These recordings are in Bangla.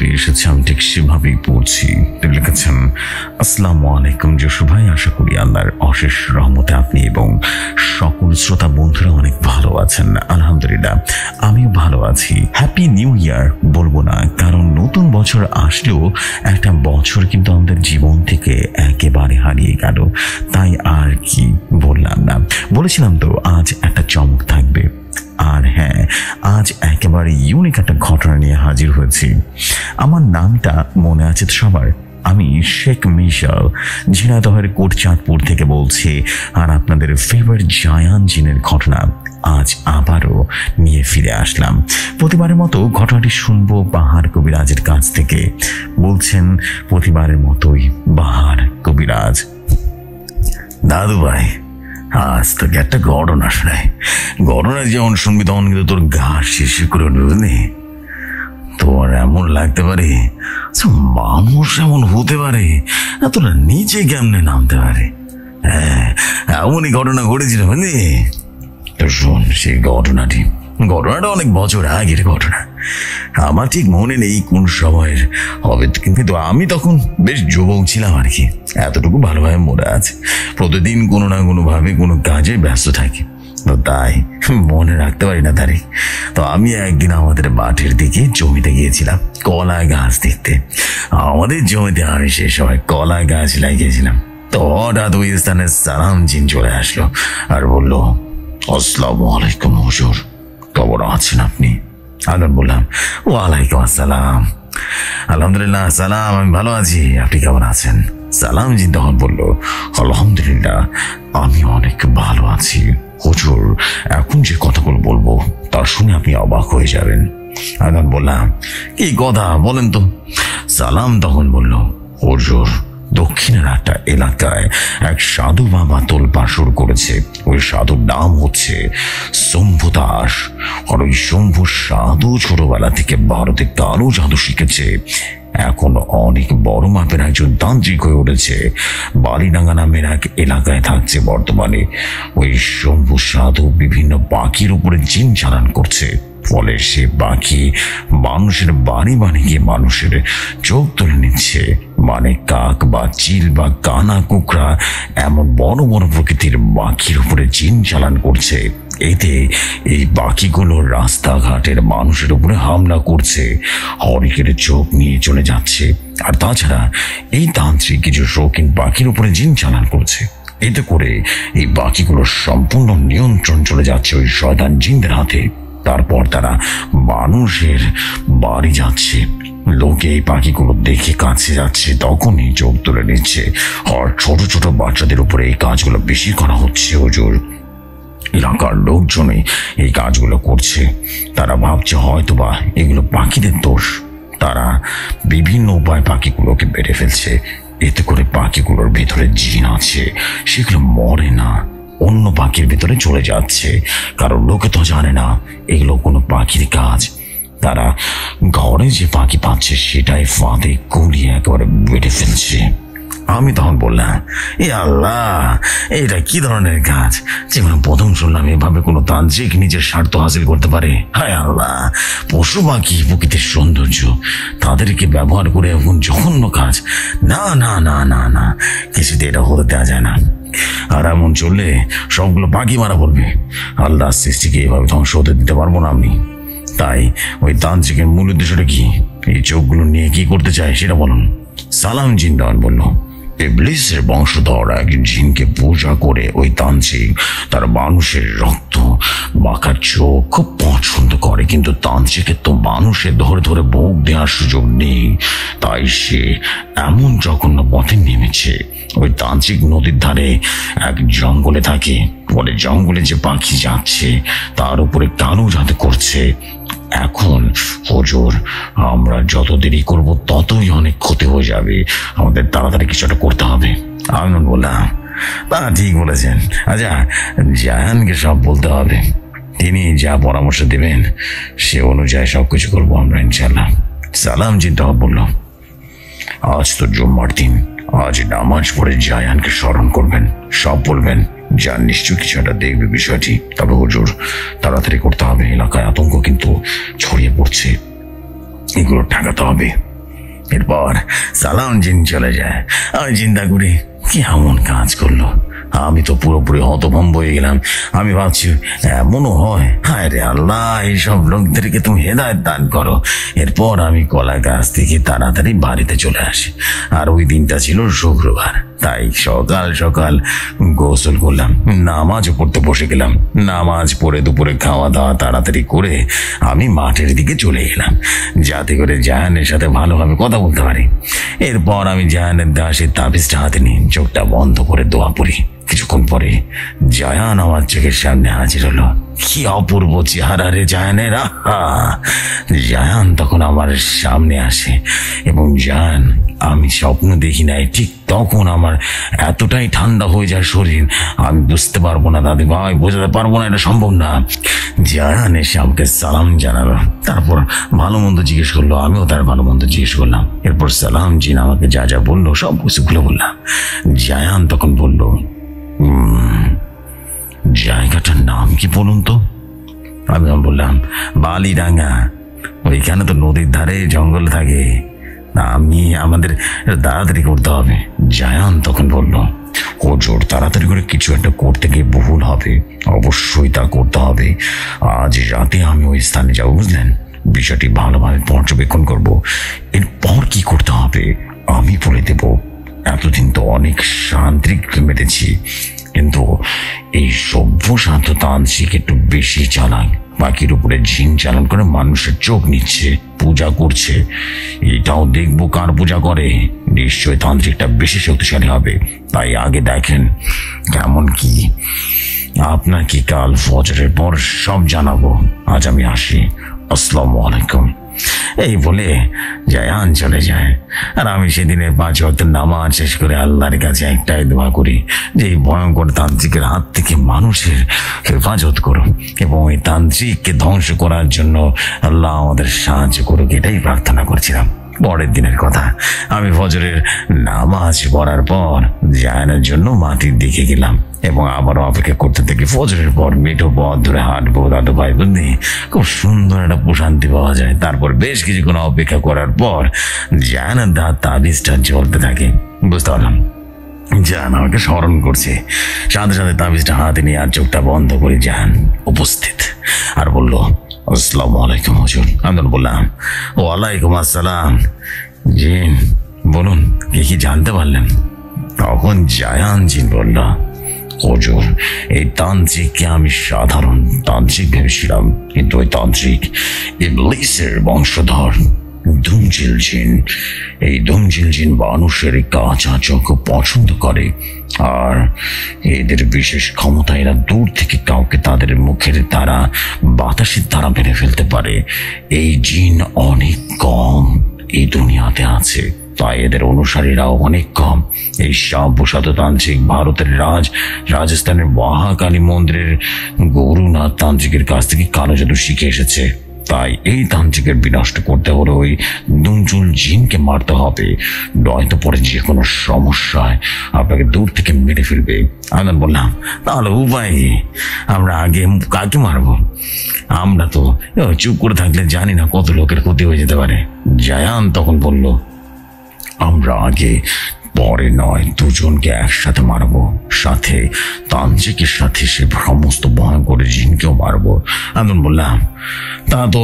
পড়তে এসেছি, আমি ঠিক সেভাবেই পড়ছি। তিনি লিখেছেন, আসসালামু আলাইকুম যশু ভাই, আশা করি আল্লাহর অশেষ রহমতে আপনি এবং সকল শ্রোতা বন্ধুরা অনেক ভালো আছেন। আলহামদুলিল্লাহ আমিও ভালো আছি। হ্যাপি নিউ ইয়ার বলবো না, কারণ নতুন বছর আসলেও একটা বছর কিন্তু আমাদের জীবন থেকে একেবারে হারিয়ে গেল, তাই আর কি বললাম না। বলেছিলাম তো আজ একটা চমক থাকবে। আর হ্যাঁ, আজ একেবারে ইউনিক একটা ঘটনা নিয়ে হাজির হয়েছি। আমার নামটা মনে আছে তো সবার? আমি শেখ মিশাল, ঝিনাইদহের কোটচাঁদপুর থেকে বলছি, আর আপনাদের ফেভারিট জায়ান জ্বিনের ঘটনা আজ আবারও নিয়ে ফিরে আসলাম। প্রতিবারের মতো ঘটনাটি শুনবো বাহার কবিরাজের কাছ থেকে। বলছেন প্রতিবারের মতোই বাহার কবিরাজ, দাদু ভাই আজ তোকে একটা ঘটনা শোনায়, ঘটনা যেমন শুনবি তখন কিন্তু তোর গা শিশি করে বুঝলি। তোর এমন লাগতে পারে মানুষ এমন হতে পারে, তোরা নিচে কেমনে নামতে পারে। হ্যাঁ, এমনই ঘটনা ঘটেছিল বুঝলি। তো শোন সেই ঘটনাটা অনেক বছর আগের ঘটনা, আমার ঠিক মনে নেই কোন সময়ের হবে, কিন্তু আমি তখন বেশ যুবক ছিলাম আর কি, এতটুকু ভালোভাবে মনে আছে। প্রতিদিন কোনো না কোনোভাবে কোনো কাজে ব্যস্ত থাকি, তো তাই মনে রাখতে পারি না তারিখ। তো আমি একদিন আমাদের মাঠের দিকে জমিতে গিয়েছিলাম কলা গাছ দেখতে। আমাদের জমিতে আমি সে সময় কলা গাছ লাগিয়েছিলাম। তো হঠাৎ ওই স্থানে সালাম জিন চলে আসলো আর বলল, আসসালামু আলাইকুম হুজুর, খবর আছেন আপনি? আমি বললাম, ওয়ালাইকুম আসসালাম, আলহামদুলিল্লাহ সালাম, আমি ভালো আছি, আপনি কেমন আছেন? সালাম জিন তখন বলল, আলহামদুলিল্লাহ আমি অনেক ভালো আছি হুজুর, এখন যে কথাগুলো বলবো তার শুনে আপনি অবাক হয়ে যাবেন। আমি বললাম, কি কথা বলেন তো? সালাম তখন বলল, হুজুর দক্ষিণের একটা এলাকায় এক সাধু বাবা তোলপা শুরু করেছে, ওই সাধুর নাম হচ্ছে শম্ভু দাস। আর ওই শম্ভু সাধু ছোটবেলা থেকে ভারতে কালো জাদু শিখেছে, এখন অনেক বড় মাপের একজন তান্ত্রিক হয়ে উঠেছে। বালিডাঙ্গা নামের এক এলাকায় থাকছে বর্তমানে। ওই শম্ভু সাধু বিভিন্ন পাখির উপরে জিন চালান করছে, ফলে সে পাখি মানুষের বাড়ি বাড়ি গিয়ে মানুষের চোখ তুলে নিচ্ছে। মানে কাক বা চিল বা কানা কুকরা এমন বড় বড় প্রকৃতির পাখির উপরে জিন চালান করছে। এতে এই পাখিগুলো রাস্তাঘাটের মানুষের উপরে হামলা করছে, হরিকের চোখ নিয়ে চলে যাচ্ছে। আর তাছাড়া এই তান্ত্রিক কিছু শৌখিন পাখির উপরে জিন চালান করছে, এতে করে এই পাখিগুলোর সম্পূর্ণ নিয়ন্ত্রণ চলে যাচ্ছে ওই শয়তান জিনদের হাতে। তারপর তারা মানুষের বাড়ি যাচ্ছে, লোকে এই পাখিগুলো দেখে কাছে যাচ্ছে, তখনই চোখ তুলে নিচ্ছে। আর ছোট ছোট বাচ্চাদের উপরে এই কাজগুলো বেশি করা হচ্ছে হুজুর। এলাকার লোকজনই এই কাজগুলো করছে, তারা ভাবছে হয়তোবা এগুলো পাখিদের দোষ। তারা বিভিন্ন উপায় পাখিগুলোকে বেড়ে ফেলছে, এতে করে পাখিগুলোর ভেতরে জিন আছে, সেগুলো মরে না, অন্য পাখির ভেতরে চলে যাচ্ছে। কারণ লোকে তো জানে না এগুলো কোনো পাখির কাজ। তারা ঘরে যে পাখি পাচ্ছে সেটাই ফাঁদে গলিয়ে একেবারে বেঁধে ফেলছে। আমি তখন বললাম, এ আল্লাহ, এটা কি ধরনের কাজ? যেমন প্রথম শুনলাম এভাবে কোনো তান্ত্রিক নিজের স্বার্থ হাসিল করতে পারে। হায় আল্লাহ, পশু পাখি প্রকৃতির সৌন্দর্য, তাদেরকে ব্যবহার করে এখন জঘন্য কাজ। না না না না না, কিছুতে এটা হতে দেওয়া যায় না। আর এমন চললে সবগুলো পাখি মারা পড়বে। আল্লাহ সৃষ্টিকে এভাবে ধ্বংস হতে দিতে পারবো না আমি। তাই ওই তান্ত্রিকের মূল উদ্দেশ্যটা কি, এই চোখগুলো নিয়ে কি করতে চায় সেটা বলুন। সালাম জিন তখন বলল, ইবলিসের বংশধর এক জিনকে পূজা করে ওই তান্ত্রিক তার মানুষের রক্ত মাখার চোখ খুব পছন্দ করে, কিন্তু তান্ত্রিকের তো মানুষের ধরে ধরে ভোগ দেওয়ার সুযোগ নেই, তাই সে এমন জঘন্য পথে নেমেছে। ওই তান্ত্রিক নদীর ধারে এক জঙ্গলে থাকে, ফলে জঙ্গলে যে পাখি যাচ্ছে তার উপরে কালো জাদু করছে। এখন হুজুর আমরা যত দেরি করবো ততই অনেক ক্ষতি হয়ে যাবে, আমাদের তাড়াতাড়ি কিছুটা করতে হবে। আমি বললাম, তা ঠিক বলেছেন, আচ্ছা জায়ানকে সব বলতে হবে, তিনি যা পরামর্শ দেবেন সে অনুযায়ী সব কিছু করবো আমরা ইনশাল্লাহ। সালাম জিনটা বললাম, আজ তো জুম্মার দিন, আজ নামাজ পড়ে জায়ানকে স্মরণ করবেন, সব বলবেন, যার নিশ্চয় কিছু একটা দেখবে বিষয়টি। তবে হুজুর তাড়াতাড়ি করতে হবে, এলাকায় আতঙ্ক কিন্তু ছড়িয়ে পড়ছে, এগুলো ঠেকাতে হবে। স্বপ্নের পর সালাম জিন চলে যায়। আমি চিন্তা করি কি এমন কাজ করলো, আমি তো পুরোপুরি হতভম্ব হয়ে গেলাম। আমি ভাবছি মনে হয় হায় রে আল্লাহ, এইসব লোকদেরকে তুমি হেদায়েত দান করো। এরপর আমি কলা গাছ থেকে তাড়াতাড়ি বাড়িতে চলে আসি, আর ওই দিনটা ছিল শুক্রবার। তাই সকাল সকাল গোসল করলাম, নামাজও পড়তে বসে গেলাম। নামাজ পড়ে দুপুরে খাওয়া দাওয়া তাড়াতাড়ি করে আমি মাঠের দিকে চলে গেলাম, যাতে করে জায়ানের সাথে ভালোভাবে কথা বলতে পারি। এরপর আমি জায়ানের দাসের তাবিজটা হাতে নিই, চোখটা বন্ধ করে দোয়া পড়ি। কিছুক্ষণ পরে জায়ান আমার চোখের সামনে হাজির হলো। কি অপূর্ব চেহারা রে জায়ানের! জায়ান তখন আমার সামনে আসে এবং জায়ান, আমি স্বপ্ন দেখি নাই, ঠিক তখন আমার এতটাই ঠান্ডা হয়ে যায় শরীর, আমি বুঝতে পারবো না দাদি ভাই, বোঝাতে পারবো না, এটা সম্ভব না। জায়ান এসে আমাকে সালাম জানালো, তারপর ভালো মন্দ জিজ্ঞেস করলো, আমিও তার ভালো মন্দ জিজ্ঞেস করলাম। এরপর সালাম জিন আমাকে যা যা বললো সব কিছুগুলো বললাম। জায়ান তখন বললো, জায়গাটার নাম কি বলুন তো? আমি বললাম বালিডাঙ্গা, ওইখানে তো নদীর ধারে জঙ্গল থাকে, আমি আমাদের তাড়াতাড়ি করতে হবে। জায়ান তখন বললো, ওজোর তাড়াতাড়ি করে কিছু একটা করতে গিয়ে ভুল হবে, অবশ্যই তা করতে হবে। আজ রাতে আমি ওই স্থানে যাবো, বুঝলেন, বিষয়টি ভালোভাবে পর্যবেক্ষণ করবো, এরপর কি করতে হবে আমি বলে দেবো। এতদিন তো অনেক শান্তিক মেটেছি, কিন্তু এই সভ্য শান্ত তান্ত্রিক একটু বেশি চালান, বাকির উপরে ঝিন চালান করে মানুষের চোখ নিচ্ছে, পূজা করছে। এটাও দেখবো কার পূজা করে, নিশ্চয় তান্ত্রিকটা বেশি শক্তিশালী হবে। তাই আগে দেখেন কেমন কি, আপনাকে কাল ফজরের পর সব জানাবো। আজ আমি আসি, আসসালামু আলাইকুম। এই বলে জায়ান চলে যায়, আর আমি সেদিনের 5 ওয়াক্ত নামাজ শেষ করে আল্লাহর কাছে একটাই দোয়া করি যে এই ভয়ঙ্কর তান্ত্রিকের হাত থেকে মানুষের হেফাজত করো এবং এই তান্ত্রিককে ধ্বংস করার জন্য আল্লাহ আমাদের সাহায্য করুক, এটাই প্রার্থনা করছিলাম। পরের দিনের কথা, আমি ফজরের নামাজ পড়ার পর জায়ানের জন্য মাটির দিকে গেলাম এবং আবারও অপেক্ষা করতে থেকে ফজরের পর মেঠো পথ ধরে হাঁটবো দাদু ভাই, বুঝলি, খুব সুন্দর একটা প্রশান্তি পাওয়া যায়। তারপর বেশ কিছুক্ষণ অপেক্ষা করার পর জায়ানের দাঁত তাবিজটা জ্বলতে থাকে, বুঝতে পারলাম জান আমাকে স্মরণ করছে। সাথে সাথে তাবিজটা হাতে নিয়ে আর চোখটা বন্ধ করে জান উপস্থিত আর বলল, আসসালামু আলাইকুম হুজুর। আমি বললাম, ওয়ালাইকুম আসসালাম। জিন বলুন, কি জানতে পারলেন? তখন জায়ান জিন বলল, হুজুর এই তান্ত্রিককে আমি সাধারণ তান্ত্রিক ভেবেছিলাম, কিন্তু ওই তান্ত্রিক ইবলিসের বংশধর ধুমঝিল জিন। এই ধুমঝিল জিন মানুষের কাঁচা চোখ পছন্দ করে, আর এদের বিশেষ ক্ষমতা, এরা দূর থেকে কাউকে তাদের মুখের দ্বারা বাতাসের দ্বারা মেরে ফেলতে পারে। এই জিন অনেক কম এই দুনিয়াতে আছে, তাই এদের অনুসারীরাও অনেক কম। এই শাম্পসাততান্ত্রিক ভারতের রাজস্থানের মহাকালী মন্দিরের গৌরনাথ তান্ত্রিকের কাছ থেকে কালো জাদু শিখে এসেছে। তাই এই তান্ত্রিকের বিনষ্ট করতে হলে ওই দুমচুল জিনকে মারতে হবে, নয়তো পরে যে কোনো সমস্যায় আপনাকে দূর থেকে মেরে ফেলবে। আমি বললাম, তাহলে উপায় আমরা আগে কাকে মারবো? আমরা তো চুপ করে থাকলে জানি না কত লোকের ক্ষতি হয়ে যেতে পারে। জায়ান তখন বলল, আমরা আগে পরে নয়, দুজনকে একসাথে মারবো, সাথে তান্ত্রিকের সাথে সে সমস্ত ভয়ঙ্কর জিনকেও মারবো। আমি বললাম, তা তো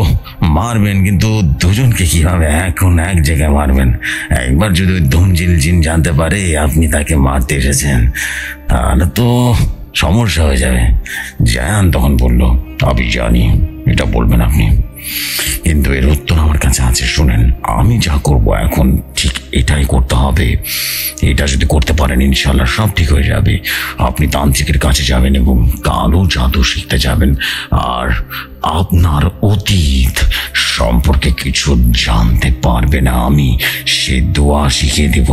মারবেন, কিন্তু দুজনকে কিভাবে এখন এক জায়গায় মারবেন? একবার যদি ওই ধুমঝিল জিন জানতে পারে আপনি তাকে মারতে এসেছেন, তাহলে তো সমস্যা হয়ে যাবে। জায়ান তখন বলল, আমি জানি এটা বলবেন আপনি, কিন্তু এর উত্তর আমার কাছে আছে। শুনেন, আমি যা করব এখন ঠিক এটাই করতে হবে। এটা যদি করতে পারেন ইনশাল্লাহ সব ঠিক হয়ে যাবে। আপনি তান্ত্রিকের কাছে যাবেন এবং কালো জাদু শিখতে যাবেন, আর আপনার অতীত সম্পর্কে কিছু জানতে পারবে না, আমি সে দোয়া শিখিয়ে দেব।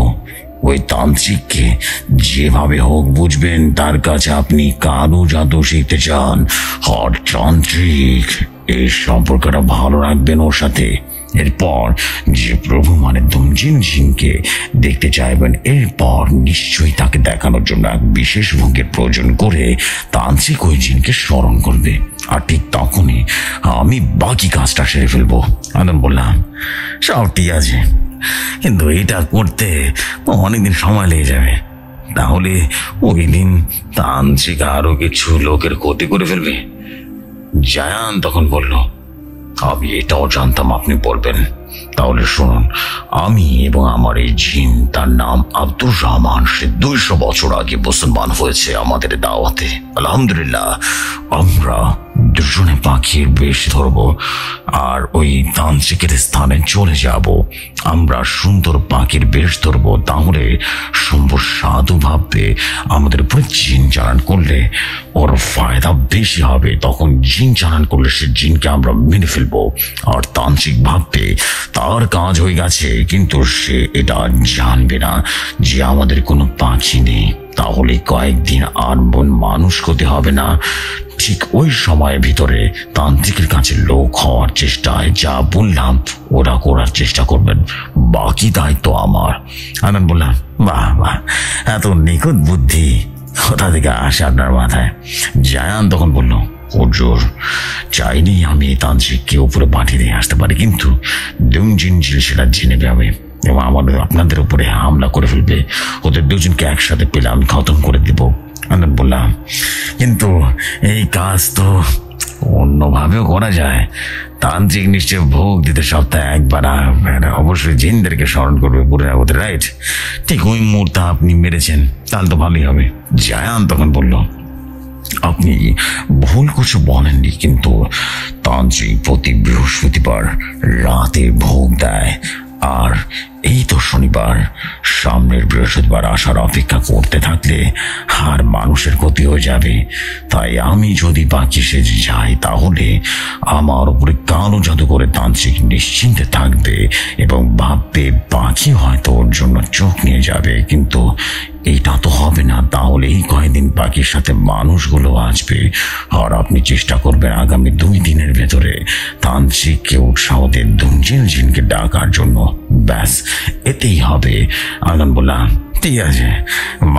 ওই তান্ত্রিককে যেভাবে হোক বুঝবেন তার কাছে আপনি কালো জাদু শিখতে চান। হট তান্ত্রিক, এই সম্পর্কটা ভালো রাখবেন ওর সাথে। এরপর যে প্রভু মানে ধুমঝিল জিনকে দেখতে চাইবেন, এরপর নিশ্চয়ই তাকে দেখানোর জন্য এক বিশেষ ভঙ্গের প্রয়োজন করে তান্ত্রিক ওই জিনকে স্মরণ করবে, আর ঠিক তখনই আমি বাকি কাজটা সেরে ফেলবো। আমি বললাম, সব ঠিক আছে, কিন্তু এটা করতে অনেকদিন সময় লেগে যাবে। তাহলে ওই দিন তান্ত্রিক আরো কিছু লোকের ক্ষতি করে ফেলবে। জায়ান তখন বলল, আমি এটাও জানতাম আপনি বলবেন, তাহলে শুনুন, আমি এবং আমার এই জিন, তার নাম আব্দুর রহমান, সে ২০০ বছর আগে মুসলমান হয়েছে আমাদের দাওয়াতে। আলহামদুলিল্লাহ আমরা দুজনে পাখির বেশ ধরব আর ওই তান্ত্রিকের স্থানে চলে যাব। আমরা সুন্দর পাখির বেশ ধরব, তাহলে সম্ভব সাধু ভাবতে আমাদের উপরে জিন চালান করলে ওর ফায়দা বেশি হবে। তখন জিন চালান করলে সে জিনকে আমরা মেনে ফেলবো, আর তান্ত্রিক ভাবতে তার কাজ হয়ে গেছে, কিন্তু সে এটা জানবে না যে আমাদের কোনো পাখি নেই। তাহলে কয়েকদিন আর বন মানুষ হতে হবে না। ঠিক ওই সময়ের ভিতরে তান্ত্রিকের কাছে লোক হওয়ার চেষ্টায় যা বললাম ওরা করার চেষ্টা করবেন, বাকি দায়িত্ব আমার। আমি বললাম, বাহ বাহ, এত নিখুঁত বুদ্ধি কোথা থেকে আসে আপনার মাথায়? জায়ান তখন বলল, হুজুর চাইনি আমি তান্ত্রিককে উপরে পাঠিয়ে দিয়ে আসতে পারি, কিন্তু দুজন ছিল সেটা জেনে যাবে এবং আমাদের আপনাদের উপরে হামলা করে ফেলবে। ওদের দুজনকে একসাথে পেলে আমি খতম করে দিব। আমি বললাম, কিন্তু এই কাজ তো অন্যভাবেও করা যায়। তান্ত্রিক নিশ্চয় ভোগ দিতে সপ্তাহে একবার অবশ্যই জিনদেরকে স্মরণ করবে, পুরোনাগতের, রাইট? ঠিক ওই মুহূর্তে আপনি মেরেছেন, তাহলে তো ভালোই হবে। জায়ান তখন বলল, আপনি ভুল কিছু বলেননি, কিন্তু তান্ত্রিক প্রতি বৃহস্পতিবার রাতে ভোগ দেয়, আর এই তো শনিবার। সামনের বৃহস্পতিবার আসার অপেক্ষা করতে থাকলে আর মানুষের ক্ষতি হয়ে যাবে। তাই আমি যদি বাকি সেজে যাই, তাহলে আমার উপরে কালো জাদু করে তান্ত্রিক নিশ্চিন্তে থাকবে এবং ভাববে পাখি হয়তো ওর জন্য চোখ নিয়ে যাবে, কিন্তু এটা তো হবে না। তাহলে এই কয়েকদিন পাখির সাথে মানুষগুলো আসবে, আর আপনি চেষ্টা করবেন আগামী 2 দিনের ভেতরে তান্ত্রিককে উৎসাহ দেন দুমজিনকে ডাকার জন্য, ব্যাস এতেই হবে। আগান বললাম, ঠিক আছে,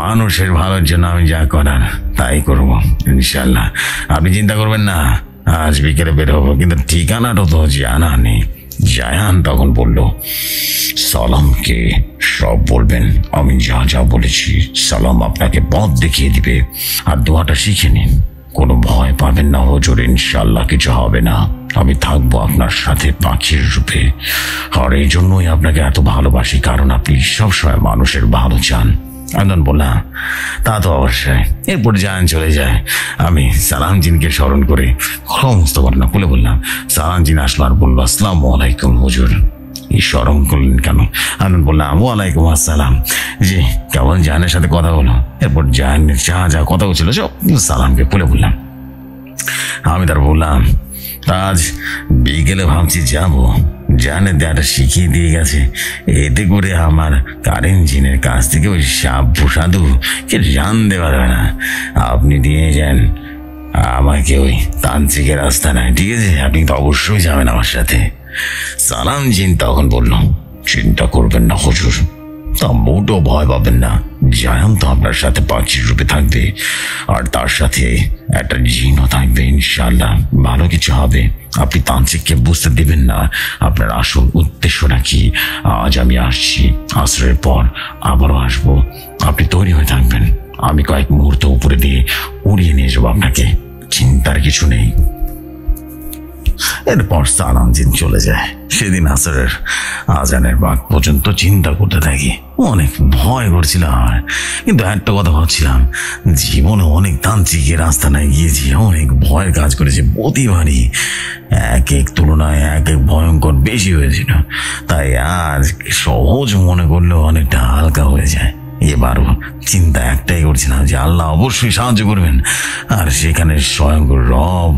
মানুষের ভালোর জন্য আমি যা করার তাই করবো ইনশাল্লাহ, আপনি চিন্তা করবেন না। আজ বিকেলে বের হবো, কিন্তু ঠিকানাটা তো জানা নেই। জায়ান তখন বলল, সালামকে সব বলবেন, আমি যা যা বলেছি সালাম আপনাকে পথ দেখিয়ে দিবে, আর দোয়াটা শিখে নিন। কোনো ভয় পাবেন না হুজুর, ইনশাল্লাহ কিছু হবে না, আমি থাকবো আপনার সাথে পাখির রূপে। আর এই জন্যই আপনাকে এত ভালোবাসি, কারণ আপনি সবসময় মানুষের ভালো চান। আন্দন বললা, তা তো অবশ্যই। এরপর জায়ান চলে যায়। আমি সালাম জিনকে স্মরণ করে সমস্ত ঘটনা খুলে বললাম। সালাম জিন আসলো আর বললো, আসসালামু আলাইকুম হুজুর। স্মরণ করলেন কেন? আনন্দ বললাম, ওয়ালাইকুম আসসালাম। জি, কেমন? জাহানের সাথে কথা বললাম। এরপর জাহানের যা যা কথা হচ্ছিল সব সালামকে খুলে বললাম। আমি তার বললাম, আজ বিকেলে ভাবছি যাবো, জাহানের দেয়াটা শিখিয়ে দিয়ে গেছে, এতে করে আমার কারেন্ট জিনের কাছ থেকে ওই সাপ সাধু কে জান দেওয়া যাবে না। আপনি দিয়ে যান আমাকে ওই তান্ত্রিকের রাস্তা নাই, ঠিক আছে? আপনি তো অবশ্যই যাবেন আমার সাথে। সালাম জিন তখন বলল, চিন্তা করবেন না হুজুর, তা মোটেও ভয় পাবেন না, জায়ান তো আপনার সাথে পাখির রূপে থাকবে, আর তার সাথে একটা জিনও থাকবে, ইনশাল্লাহ ভালো কিছু হবে। আপনি তান্ত্রিককে বুঝতে দেবেন না আপনার আসল উদ্দেশ্য নাকি। আজ আমি আসছি, আসরের পর আবারও আসবো, আপনি তৈরি হয়ে থাকবেন, আমি কয়েক মুহূর্ত উপরে দিয়ে উড়িয়ে নিয়ে যাবো আপনাকে, চিন্তার কিছু নেই। এরপর সালাম জিন চলে যায়। সেদিন আসরের আজানের বাক পর্যন্ত চিন্তা করতে থাকি। অনেক ভয় করছিল আমার, কিন্তু একটা কথা ভাবছিলাম, জীবনে অনেক তান্ত্রিকের আস্তানায় গিয়েছি, অনেক ভয়ের কাজ করেছি, প্রতিবারই এক এক তুলনায় এক এক ভয়ঙ্কর বেশি হয়েছিল। তাই আজ সহজ মনে করলেও অনেকটা হালকা হয়ে যায়। এবারও চিন্তা একটাই করছিলাম যে আল্লাহ অবশ্যই সাহায্য করবেন, আর সেখানে স্বয়ং রব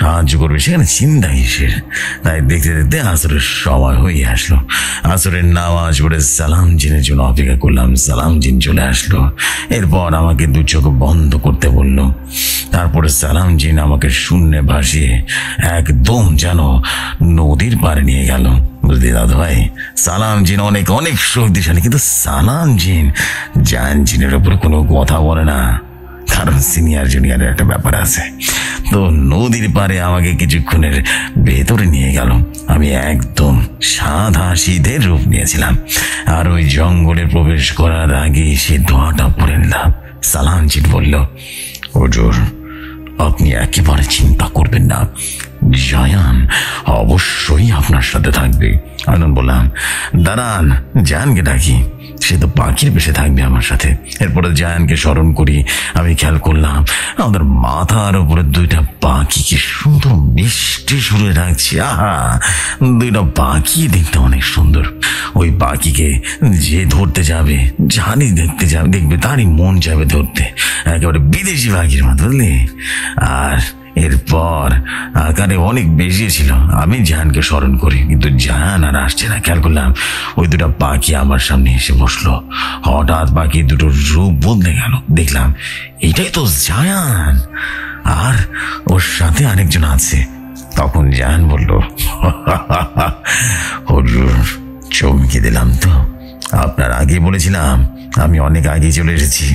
সাহায্য করবে, সেখানে চিন্তা কিসের? তাই দেখতে দেখতে আসরের সময় হয়ে আসলো। আসরের নামাজ পড়ে সালাম জিনের জন্য অপেক্ষা করলাম। সালাম জিন চলে আসলো। এরপর আমাকে দু চোখ বন্ধ করতে বলল। তারপরে সালাম জিন আমাকে শূন্যে ভাসিয়ে একদম যেন নদীর পাড়ে নিয়ে গেল। বুঝলি দাদু ভাই, সালাম জিন অনেক অনেক শক্তিশালী, কিন্তু সালাম জিন জায়ান জিনের উপরে কোনো কথা বলে না, কারণ সিনিয়র জুনিয়রের একটা ব্যাপার আছে। तो नदीर पारे आमाके किछुक्षणेर भेतरे निये गेल। आमी एकदम साधा सीधे रूप नियेछिलाम और ओई जंगले प्रवेश करार आगे से धोआटा पड़े निलाम। সালামজিৎ বলল, হুজুর আপনি একেবারে চিন্তা করবেন না, জায়ান অবশ্যই আপনার সাথে থাকবে। আমি বললাম, দাঁড়ান জায়ানকে ডাকি, সে তো পাখির বেশে থাকবে আমার সাথে। এরপরে জায়ানকে স্মরণ করি, আমি খেয়াল করলাম আমাদের মাথার উপরে দুইটা পাখি কি সুন্দর মিষ্টি সুরে ডাকছে। আহা, দুইটা পাখি দেখতে অনেক সুন্দর। ওই পাখিকে যে ধরতে যাবে, জানি দেখতে যাবে, দেখবে তারই মন যাবে ধরতে, একেবারে বিদেশি পাখির মতো, বুঝলি। আর এরপর আকারে অনেক বেশি ছিল। আমি জাহানকে স্মরণ করি, কিন্তু জাহান আর আসছে না। খেয়াল করলাম ওই দুটো পাখি আমার সামনে এসে বসলো। হঠাৎ পাখি দুটোর রূপ বদলে গেল, দেখলাম এটাই তো জায়ান, আর ওর সাথে আরেকজন আছে। তখন জায়ান বলল, হুজুর চমকে দিলাম তো, আপনার আগে বলেছিলাম আমি অনেক আগে চলে এসেছি,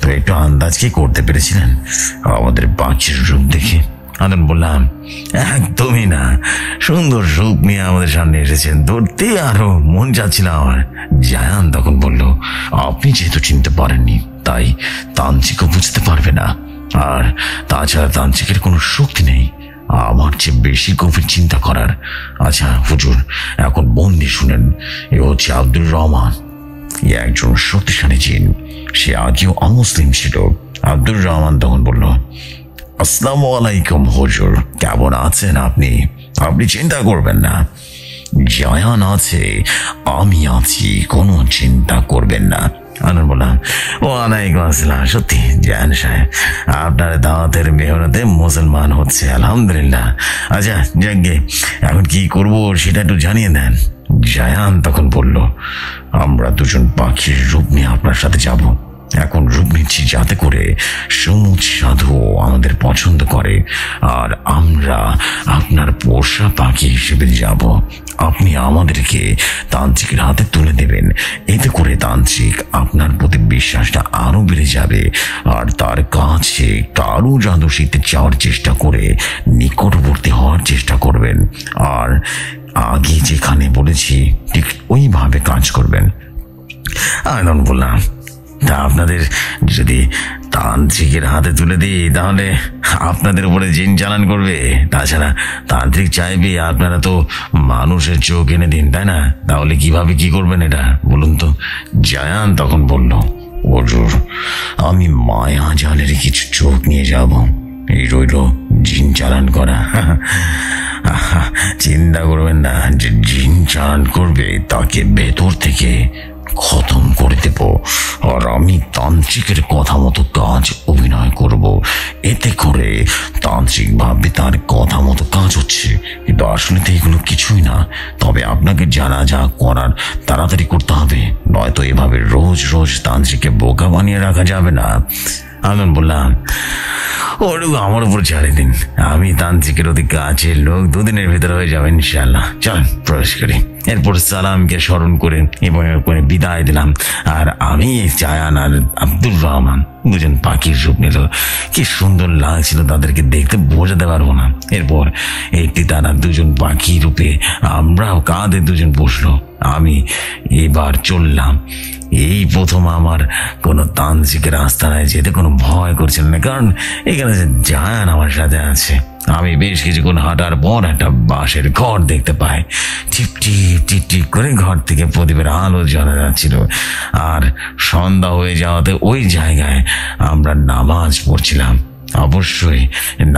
তো একটু আন্দাজ কি করতে পেরেছিলেন আমাদের পাখির রূপ দেখে? আনন্দ বললাম, একদমই না, সুন্দর রূপ নিয়ে আমাদের সামনে এসেছেন, ধরতে আরো মন যাচ্ছিল আমার। জায়ান তখন বলল, আপনি যেহেতু চিনতে পারেননি তাই তান্ত্রিকও বুঝতে পারবে না, আর তাছাড়া তান্ত্রিকের কোনো শক্তি নেই আমার চেয়ে বেশি গভীর চিন্তা করার। আচ্ছা হুজুর, এখন বন্দি শুনেন, এ হচ্ছে আব্দুর রহমান, একজন শক্তিশালী জিন, সে আগেও অমুসলিম ছিল। আব্দুর রহমান তখন বলল, আসসালামু আলাইকুম হুজুর, কেমন আছেন আপনি? আপনি চিন্তা করবেন না, জায়ান আছে, আমি আছি, কোনো চিন্তা করবেন না। আনন্দ বললাম, ওয়ালাইকুম আসসালাম, সত্যি জায়ান সাহেব আপনার দাওয়াতের মেহনতে মুসলমান হচ্ছে, আলহামদুলিল্লাহ। আচ্ছা যাকগে, এখন কি করবো সেটা একটু জানিয়ে দেন। জায়ান তখন বলল, আমরা দুজন পাখির রূপ নিয়ে আপনার সাথে যাব, এখন রূপ নিচ্ছি যাতে করে সমুদ সাধু আমাদের পছন্দ করে, আর আমরা আপনার পোষা পাখি হিসেবে যাব। আপনি আমাদেরকে তান্ত্রিকের হাতে তুলে দেবেন, এতে করে তান্ত্রিক আপনার প্রতি বিশ্বাসটা আরও বেড়ে যাবে, আর তার কাছে কারো জাদু শিখতে চাওয়ার চেষ্টা করে নিকটবর্তী হওয়ার চেষ্টা করবেন, আর আগে যেখানে বলেছি ঠিক ওইভাবে কাজ করবেন। আনন্দ বললাম, তা আপনাদের যদি তান্ত্রিকের হাতে তুলে দিই তাহলে আপনাদের উপরে জিন চালান করবে, তাছাড়া তান্ত্রিক চাইবে আপনারা তো মানুষের চোখ এনে দিন, তাই না? তাহলে কিভাবে কি করবেন এটা বলুন তো। জায়ান তখন বলল, ওজোর আমি মায়া জালের কিছু চোখ নিয়ে যাব, এই রইল জিন চালান করা। চিন্তা করবেন না, যে জিন চালান করবে তাকে ভেতর থেকে খতম করে দেব, আর আমি তান্ত্রিকের কথা মতো কাজ অভিনয় করব, এতে করে তান্ত্রিক ভাববে তার কথা মতো কাজ হচ্ছে, কিন্তু আসলে তো এগুলো কিছুই না। তবে আপনাকে যারা যা করার তাড়াতাড়ি করতে হবে, নয়তো এভাবে রোজ রোজ তান্ত্রিককে বোকা বানিয়ে রাখা যাবে না। আমি বললাম, ওরকম আমার উপর ছাড়ে দিন, আমি তান্ত্রিকের অতি কাছের লোক, দুদিনের ভেতরে হয়ে যাবে ইনশাল্লাহ। চলেন প্রবেশ করি। এরপর সালামকে স্মরণ করেন এবং বিদায় দিলাম, আর আমি জায়ান আর আব্দুর রহমান দুজন পাখির রূপ নিল। কি সুন্দর লাগছিল তাদেরকে দেখতে, বোঝাতে পারবো না। এরপর একটি তারা দুজন পাখি রূপে আমরাও কাঁধে দুজন বসলো। আমি এবার চললাম, এই প্রথম আমার কোনো তান্ত্রিকের আস্তানায় যেতে কোনো ভয় করছিল না, কারণ এখানে যে জায়ান আমার সাথে আছে। আমি বেশ কিছুক্ষণ হাঁটার পর একটা বাঁশের ঘর দেখতে পাই, টিপ টিপ টিপ টিপ করে ঘর থেকে প্রদীপের আলো জ্বলা যাচ্ছিল, আর সন্ধ্যা হয়ে যাওয়াতে ওই জায়গায় আমরা নামাজ পড়ছিলাম। অবশ্যই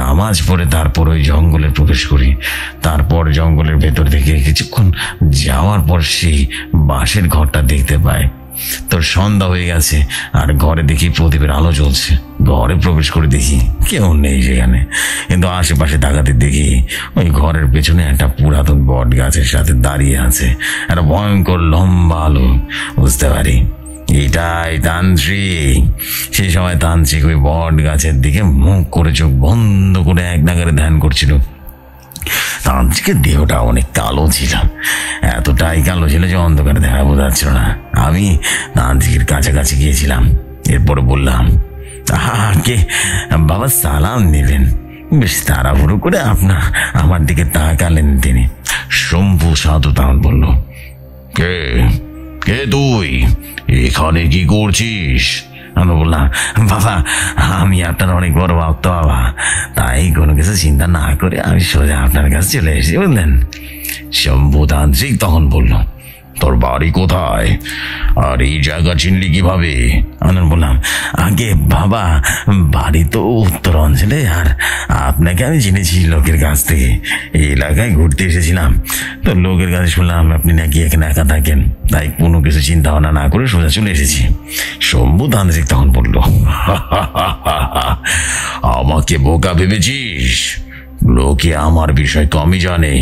নামাজ পড়ে তারপর ওই জঙ্গলে প্রবেশ করি। তারপর জঙ্গলের ভেতর থেকে কিছুক্ষণ যাওয়ার পর সেই বাঁশের ঘরটা দেখতে পাই। তোর সন্ধ্যা হয়ে গেছে, আর ঘরে দেখি প্রদীপের আলো জ্বলছে। ঘরে প্রবেশ করে দেখি কেউ নেই সেখানে, কিন্তু আশেপাশে তাকাতে দেখি ওই ঘরের পেছনে একটা পুরাতন বট গাছের সাথে দাঁড়িয়ে আছে একটা ভয়ঙ্কর লম্বা আলো। বুঝতে পারি এটাই তান্ত্রিক। সেই সময় তান্ত্রিক ওই বট গাছের দিকে মুখ করে চোখ বন্ধ করে এক নাগারে ধ্যান করছিল। তান্ত্রিকের দেহটা অনেক কালো ছিল, এতটাই কালো ছিল যে অন্ধকারে দেখা বোঝা যাচ্ছিল না। আমি তান্ত্রিকের কাছাকাছি গিয়েছিলাম, এরপরে বললাম, কে বাবা সালাম নেবেন? বেশ তাড়াহুড়ো করে আমার দিকে তাকালেন তিনি। শম্ভু সাধু তখন বলল, কে কে তুই, এখানে কি করছিস? আমি বললাম, বাবা আমি আপনার অনেক বড় ভক্ত বাবা, তাই কোনো কিছু চিন্তা না করে আমি সোজা আপনার কাছে চলে এসেছি, বুঝলেন। শম্ভু তান্ত্রিক তখন বলল, তোর বাড়ি কোথায় আর এই জায়গা চিনলি কিভাবে? আমি বললাম, আগে বাবা বাড়ি তো উত্তর অঞ্চলে, আর আপনাকে আমি চিনেছি লোকের কাছ থেকে, এই এলাকায় ঘুরতে এসেছিলাম, তো লোকের কাছে শুনলাম আপনি নাকি এখানে একা থাকেন, তাই কোনো কিছু চিন্তা ভাবনা না করে সোজা চলে এসেছি। শম্ভু তান্ত্রিক তখন বলল, আমাকে বোকা ভেবেছিস? লোকে আমার বিষয় কমই জানে,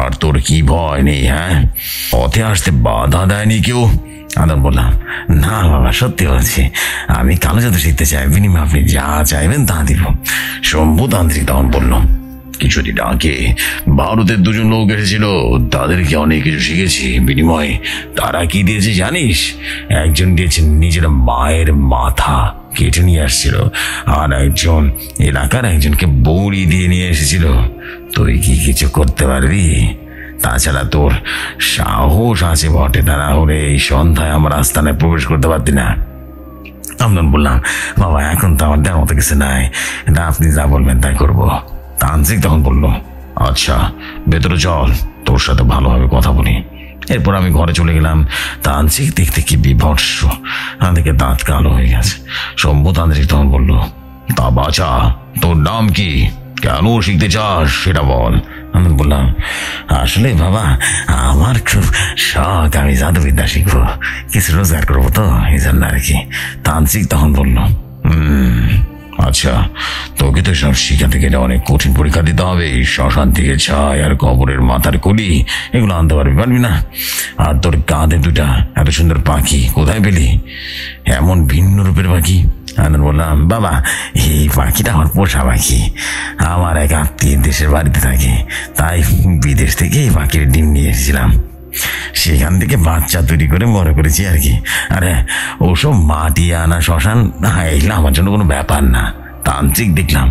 আর তোর কি ভয় নেই? হ্যাঁ, পথে আসতে বাধা দেয়নি কেউ? আদর বললাম, না বাবা সত্যি বলছি, আমি কালো জাদু শিখতে চাই, বিনিময়ে আপনি যা চাইবেন তা দিব। শম্ভু তান্ত্রিক তখন বলল, কিছুদিন আগে ভারতের দুজন লোক এসেছিল, তাদেরকে অনেক কিছু শিখেছি, বিনিময়ে তারা কি দিয়েছে জানিস? একজন দিয়েছে নিজের মায়ের মাথা কেটে নিয়ে আসছিল, আর একজন এলাকার একজনকে বড়ি দিয়ে নিয়ে এসেছিল। তুই কি কিছু করতে পারবি? তাছাড়া তোর সাহস আছে বটে, তারা হলে এই সন্ধ্যায় আমার আস্তানায় প্রবেশ করতে পারতি না। আমদান বললাম, বাবা এখন তো আমার দেওয়ার মতো কিছু নাই, না আপনি যা বলবেন তাই করবো। তান্ত্রিক তখন বললো, আচ্ছা ভেতরে চল, তোর সাথে ভালোভাবে কথা বলি। এরপর আমি ঘরে চলে গেলাম। তান্ত্রিক দেখতে কি বিভৎস, তাদেরকে দাঁত কালো হয়ে গেছে। শম্ভু তান্ত্রিক তখন বললো, তা বাছা তোর নাম কি, কেন শিখতে চাস সেটা বল। আমি বললাম, আসলে বাবা আমার খুব শখ, আমি জাদুবিদ্যা শিখবো, কিছু রোজগার করবো তো এই জন্য আর কি। তান্ত্রিক তখন বললো, আচ্ছা তোকে তো সব শিখাতে গেলে অনেক কঠিন পরীক্ষা দিতে হবে, শ্মশান থেকে ছাই আর কবরের মাথার কলি এগুলো আনতে পারবি না? আর তোর কাঁধে দুটা এত সুন্দর পাখি কোথায় পেলি, এমন ভিন্ন রূপের পাখি? আমি বললাম, বাবা এই পাখিটা আমার পোষা পাখি, আমার এক আত্মীয় দেশের বাড়িতে থাকে, তাই বিদেশ থেকে এই পাখির ডিম নিয়ে এসেছিলাম, সেখান থেকে বাচ্চা তৈরি করে বড় করেছি আর কি। আরে ওসব মাটি আনা শ্মশান এগুলো আমার জন্য কোনো ব্যাপার না। তান্ত্রিক দেখলাম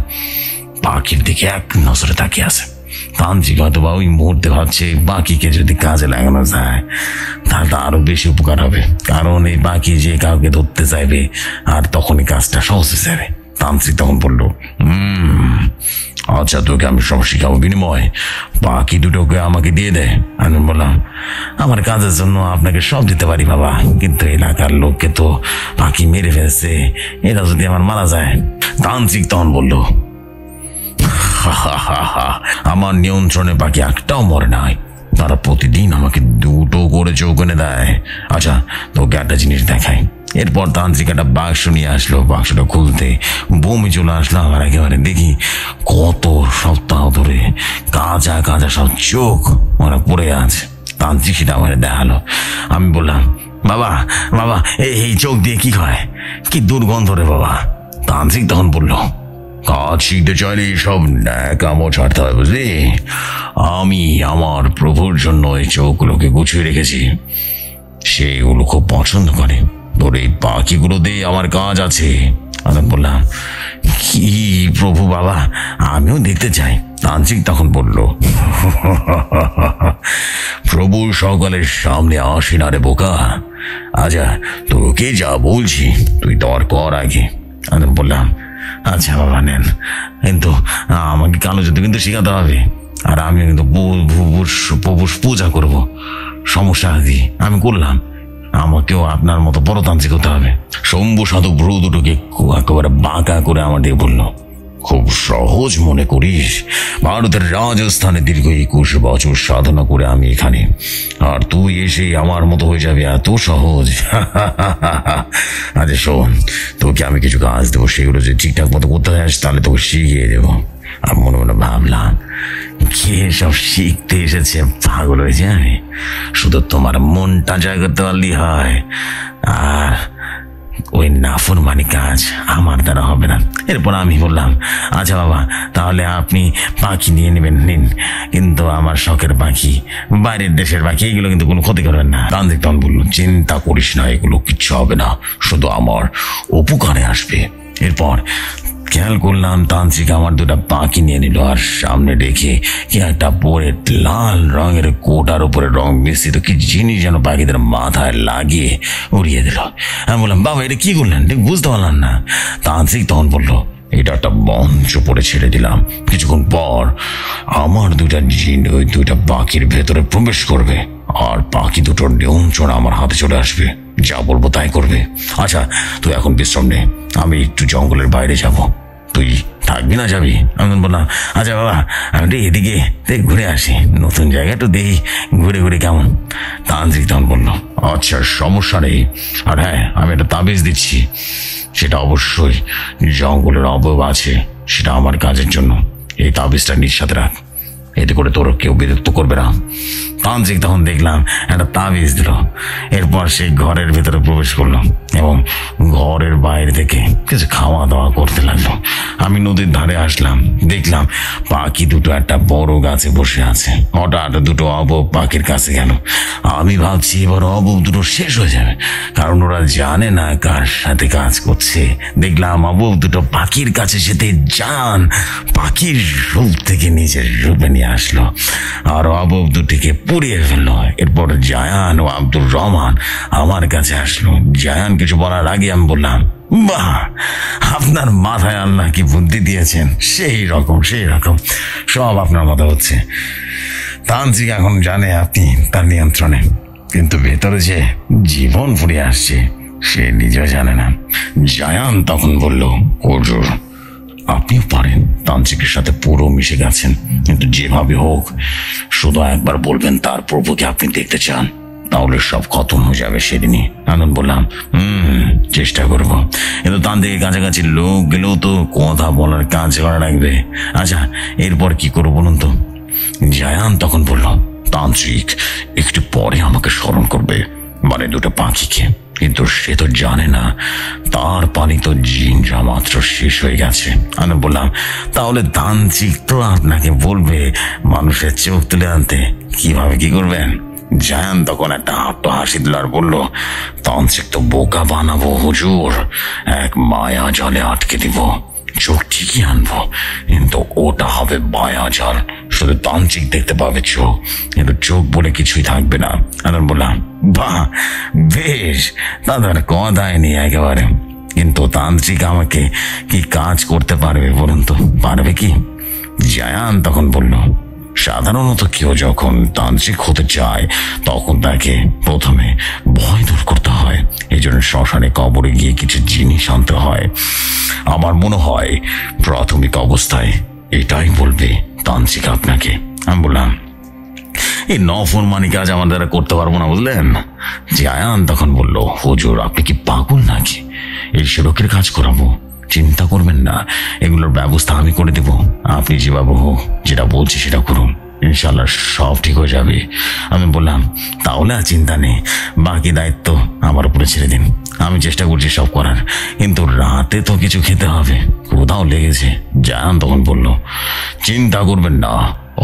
পাখির দিকে এক নজরে তাকিয়ে আছে। তান্ত্রিক হয়তো বা ওই মুহূর্তে ভাবছে পাখিকে যদি কাজে লাগানো যায় তাহলে তো আরো বেশি উপকার হবে, কারণ এই পাখি যে কাউকে ধরতে চাইবে আর তখনই কাজটা সহজ হয়ে যাবে। তান্ত্রিক তখন বললো, আচ্ছা তোকে আমি সব শিখাবো, বিনিময় বাকি দুটোকে আমাকে দিয়ে দে। আমি বললাম, আমার কাজের জন্য আপনাকে সব দিতে পারি বাবা, কিন্তু এলাকার লোককে তো পাখি মেরে ফেলছে, এরা যদি আমার মারা যায়। তান্ত্রিক তখন বললো, আমার নিয়ন্ত্রণে পাখি একটাও মরে নাই, তারা প্রতিদিন আমাকে দুটো করে চৌকনে দেয়। আচ্ছা তোকে একটা জিনিস দেখাই। এরপর তান্ত্রিক একটা বাক্স নিয়ে আসলো, বাক্সটা খুলতে বমি চলে আসলো আমার একেবারে। দেখি কত সপ্তাহ ধরে কাঁচা কাঁচা সব চোখ ওরা পড়ে আছে। তান্ত্রিক সেটা আমার দেখালো। আমি বললাম, বাবা বাবা এই চোখ দিয়ে কি হয়, কি দুর্গন্ধ রে বাবা। তান্ত্রিক তখন বললো, কাজ শিখতে চাইলে সব ন্যাকামো ছাড়তে হয় বুঝলি, আমি আমার প্রভুর জন্য এই চোখগুলোকে গুছিয়ে রেখেছি, সেগুলো খুব পছন্দ করে, তোর এই পাখিগুলো দিয়ে আমার কাজ আছে। আমি বললাম, কি প্রভু বাবা আমিও দেখতে চাই। তান্ত্রিক তখন বলল, প্রভু সকালের সামনে আসি না রে বোকা, আচ্ছা তোকে যা বলছি তুই দর কর আগে। আমি বললাম, আচ্ছা বাবা নেন, কিন্তু আমাকে কালো জাদু কিন্তু শেখাতে হবে, আর আমি কিন্তু প্রভুর পূজা করবো, সমস্যা আদি আমি করলাম, আমাকেও আপনার মতো পরতান্ত্রিক হতে হবে। শম্ভু সাধু ভ্রু দুটোকে একেবারে বাঁকা করে আমার দিয়ে বললো, খুব সহজ মনে করিস? ভারতের রাজস্থানে দীর্ঘ 21 বছর সাধনা করে আমি এখানে, আর তুই এসে আমার মতো হয়ে যাবে, এত সহজ? আচ্ছা শোন, তোকে আমি কিছু কাজ দেবো, সেগুলো যদি ঠিকঠাক মতো করতে চাস তাহলে তোকে শিখিয়ে দেবো। আমি মনে মনে ভাবলাম, কে সব শিখতে এসেছে, পাগল হয়েছে আমি, শুধু তোমার মনটা জয় করতে পারলি হয়, আর ওই নাফরমানি কাজ আমার দ্বারা হবে না। এরপর আমি বললাম, আচ্ছা বাবা তাহলে আপনি পাখি নিয়ে নেবেন, নিন, কিন্তু আমার শখের পাখি, বাইরের দেশের পাখি, এগুলো কিন্তু কোনো ক্ষতি করবেন না। তান্ত্রিক তখন বললো, চিন্তা করিস না, এগুলো কিচ্ছু হবে না, শুধু আমার উপকারে আসবে। এরপর খেয়াল করলাম তান্ত্রিক আমার দুটো পাখি নিয়ে নিল আর সামনে দেখে কি একটা বোরের লাল রঙের কোটার উপরে রং মিশিত কি জিনিস যেন পাখিদের মাথায় লাগিয়ে উড়িয়ে দিল। আমি বললাম, বাবা এটা কি করলেন? ঠিক বুঝতে পারলাম না। তান্ত্রিক তখন বললো, এটা একটা মঞ্চ পরে ছেড়ে দিলাম, কিছুক্ষণ পর আমার দুটা জিন ওই দুটা পাখির ভেতরে প্রবেশ করবে আর পাখি দুটোর নিয়ন্ত্রণ আমার হাতে চলে আসবে, যা বলবো তাই করবে। আচ্ছা তুই এখন বিশ্রাম নে, আমি একটু জঙ্গলের বাইরে যাব, তুই থাকবি না যাবি? আমি বললাম, আচ্ছা বাবা আমি তো এদিকে ঘুরে আসি, নতুন জায়গা একটু দেখি ঘুরে ঘুরে কেমন। তান্ত্রিক তখন বললো, আচ্ছা সমস্যা নেই, আর হ্যাঁ আমি একটা তাবিজ দিচ্ছি, সেটা অবশ্যই জঙ্গলের অবয়ব আছে, সেটা আমার কাজের জন্য, এই তাবিজটা নিজের সাথে রাখ, এতে করে তোর কেউ বিরক্ত করবে না। তান্ত্রিক তখন দেখলাম একটা তাবিজ দিল, এরপর সে ঘরের ভেতরে প্রবেশ করলো এবং ঘরের বাইরে থেকে কিছু খাওয়া দাওয়া করতে লাগলো। আমি নদীর ধারে আসলাম, দেখলাম পাখি দুটো একটা বড় গাছে বসে আছে। হঠাৎ দুটো অবব পাখির কাছে গেল। আমি ভাবছি এবার অবব দুটো শেষ হয়ে যাবে, কারণ ওরা জানে না কার সাথে কাজ করছে। দেখলাম অবব দুটো পাখির কাছে সেতে জান পাখির রূপ থেকে নিজের রূপে নিয়ে আসলো আর অবব দুটিকে পুড়িয়ে ফেললো। এরপর জায়ান ও আব্দুর রহমান আমার কাছে আসলো। জায়ান কিছু বলার আগে আমি বললাম, বাহ আপনার মাথায় আল্লাহ কি বুদ্ধি দিয়েছেন, সেই রকম সব আপনার মাথা হচ্ছে। তান্ত্রিক এখন জানে আপনি তার নিয়ন্ত্রণে, কিন্তু ভেতরে যে জীবন ফুরিয়ে আসছে সে নিজেও জানে না। জায়ান তখন বলল, হুজুর আপনিও পারেন, তান্ত্রিকের সাথে পুরো মিশে গেছেন, কিন্তু যেভাবে হোক শুধু একবার বলবেন তার প্রভুকে আপনি দেখতে চান, তাহলে সব খতম হয়ে যাবে সেদিনই। আনন্দ বললাম, চেষ্টা করবো, কিন্তু তান্ত্রিকের কাছাকাছি লোক গেলেও তো কথা বলার কাজ করা লাগবে। আচ্ছা এরপর কি করবো বলুন তো? জায়ান তখন বলল, তান্ত্রিক একটু পরে আমাকে স্মরণ করবে, মানে দুটো পাখিকে, কিন্তু সে তো জানে না তার পানি তো জিনরা মাত্র শেষ হয়ে গেছে। আমি বললাম, তাহলে তান্ত্রিক তো আপনাকে বলবে মানুষের চোখ তুলে আনতে, কিভাবে কি করবেন? জায়ান তখন একটা আট্টো হাসি দিল আর বলল, তান্ত্রিক তো বোকা বানাবো হুজুর, এক মায়া জলে আটকে দিব, চোখ ঠিকই আনবো কিন্তু ওটা হবে মায়া জল, শুধু তান্ত্রিক দেখতে পাবে চোখ, কিন্তু চোখ বলে কিছুই থাকবে না। আমি বললাম, বাহ বেশ, তাদের কথাই নেই একেবারে, কিন্তু তান্ত্রিক আমাকে কি কাজ করতে পারবে বলুন তো, পারবে কি? জায়ান তখন বলল, সাধারণত কেউ যখন তান্ত্রিক হতে চায় তখন তাকে প্রথমে ভয় দূর করতে হয়, এই জন্য শ্মশানে কবরে গিয়ে কিছু জিনিস আনতে হয়। আমার মনে হয় প্রাথমিক অবস্থায় এটাই বলবে তান্ত্রিক আপনাকে। আমি বললাম, এই নফরমানি কাজ আমার দ্বারা করতে পারবো না বুঝলেন। জায়ান তখন বলল, হুজুর আপনি কি পাগল নাকি, এই সেরকের কাজ করাবো? চিন্তা করবেন না, এগুলোর ব্যবস্থা আমি করে দেব, আপনি যেভাবে হোক যেটা বলছি সেটা করুন, ইনশাল্লাহ সব ঠিক হয়ে যাবে। আমি বললাম, তাহলে আর চিন্তা নেই, বাকি দায়িত্ব আমার উপরে ছেড়ে দিন, আমি চেষ্টা করছি সব করার, কিন্তু রাতে তো কিছু খেতে হবে, কোথাও লেগেছে। জায়ান তখন বলল, চিন্তা করবেন না,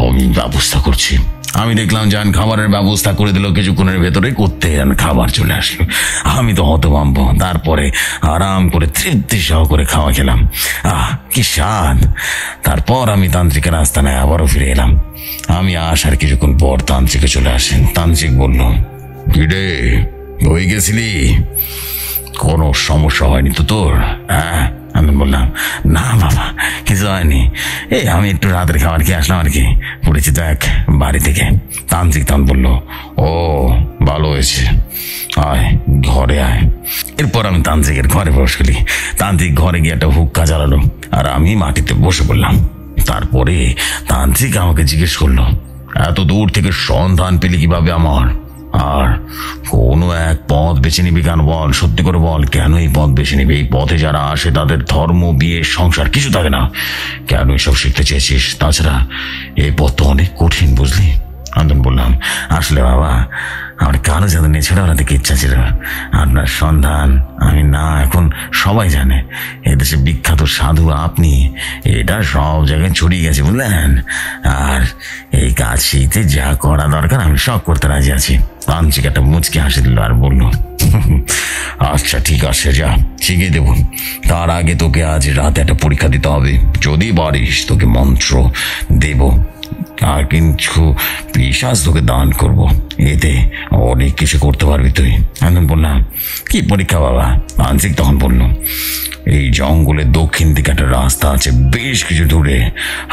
আমি ব্যবস্থা করছি। আমি দেখলাম জান খাবারের ব্যবস্থা করে দিল, কিছুক্ষণের ভেতরে করতে খাবার চলে আসলো। আমি তো হতভম্ব, তারপরে আরাম করে তৃপ্তি সহকারে খাওয়া খেলাম, আহ কি স্বাদ। তারপর আমি তান্ত্রিকের আস্তানায় আবারও ফিরে এলাম। আমি আসার কিছুক্ষণ পর তান্ত্রিকে চলে আসেন। তান্ত্রিক বলল, কি রে বই গেছিলি, কোনো সমস্যা হয়নি তো তোর? হ্যাঁ। আমি বললাম, না বাবা কিছু হয়নি, এই আমি একটু রাতের খাবার খেয়ে আসলাম আর কি, পরিচিত এক বাড়ি থেকে। তান্ত্রিক তখন বলল, ও ভালো হয়েছে, আয় ঘরে আয়। এরপর আমি তান্ত্রিকের ঘরে প্রবেশ করি। তান্ত্রিক ঘরে গিয়ে একটা হুক্কা জ্বালালো আর আমি মাটিতে বসে পড়লাম। তারপরে তান্ত্রিক আমাকে জিজ্ঞেস করলো, এত দূর থেকে সন্ধান পেলি কিভাবে আমার, আর কোনো এক পথ বেছে নিবি কেন বল, সত্যি করে বল কেন এই পথ বেছে নিবি? এই পথে যারা আসে তাদের ধর্ম, বিয়ে, সংসার কিছু থাকে না, কেন এসব শিখতে চেয়েছিস? তাছাড়া এই পথ তো অনেক কঠিন বুঝলি। আমি বললাম, আসলে বাবা আমার কারো যাতে নেই ছিল ওরা থেকে ইচ্ছা ছিল, আপনার সন্ধান আমি না এখন সবাই জানে, এদেশে বিখ্যাত সাধু আপনি, এটা সব জায়গায় ছড়িয়ে গেছে বুঝলেন, আর এই কাজ শিখতে যা করা দরকার আমি সব করতে রাজি আছি। তান্ত্রিক একটা মুচকি হাসি দিল আর বলল, আচ্ছা ঠিক আছে, যা শিখিয়ে দেব। তার আগে তোকে আজ রাতে একটা পরীক্ষা দিতে হবে, যদি পারিস তোকে মন্ত্র দেব আর কিছু পিশাচ তোকে দান করব, এতে অনেক কিছু করতে পারবি তুই। আমি বললাম, কি পরীক্ষা বাবা? মানসিক তখন বলল, এই জঙ্গলের দক্ষিণ দিকে একটা রাস্তা আছে বেশ কিছু দূরে,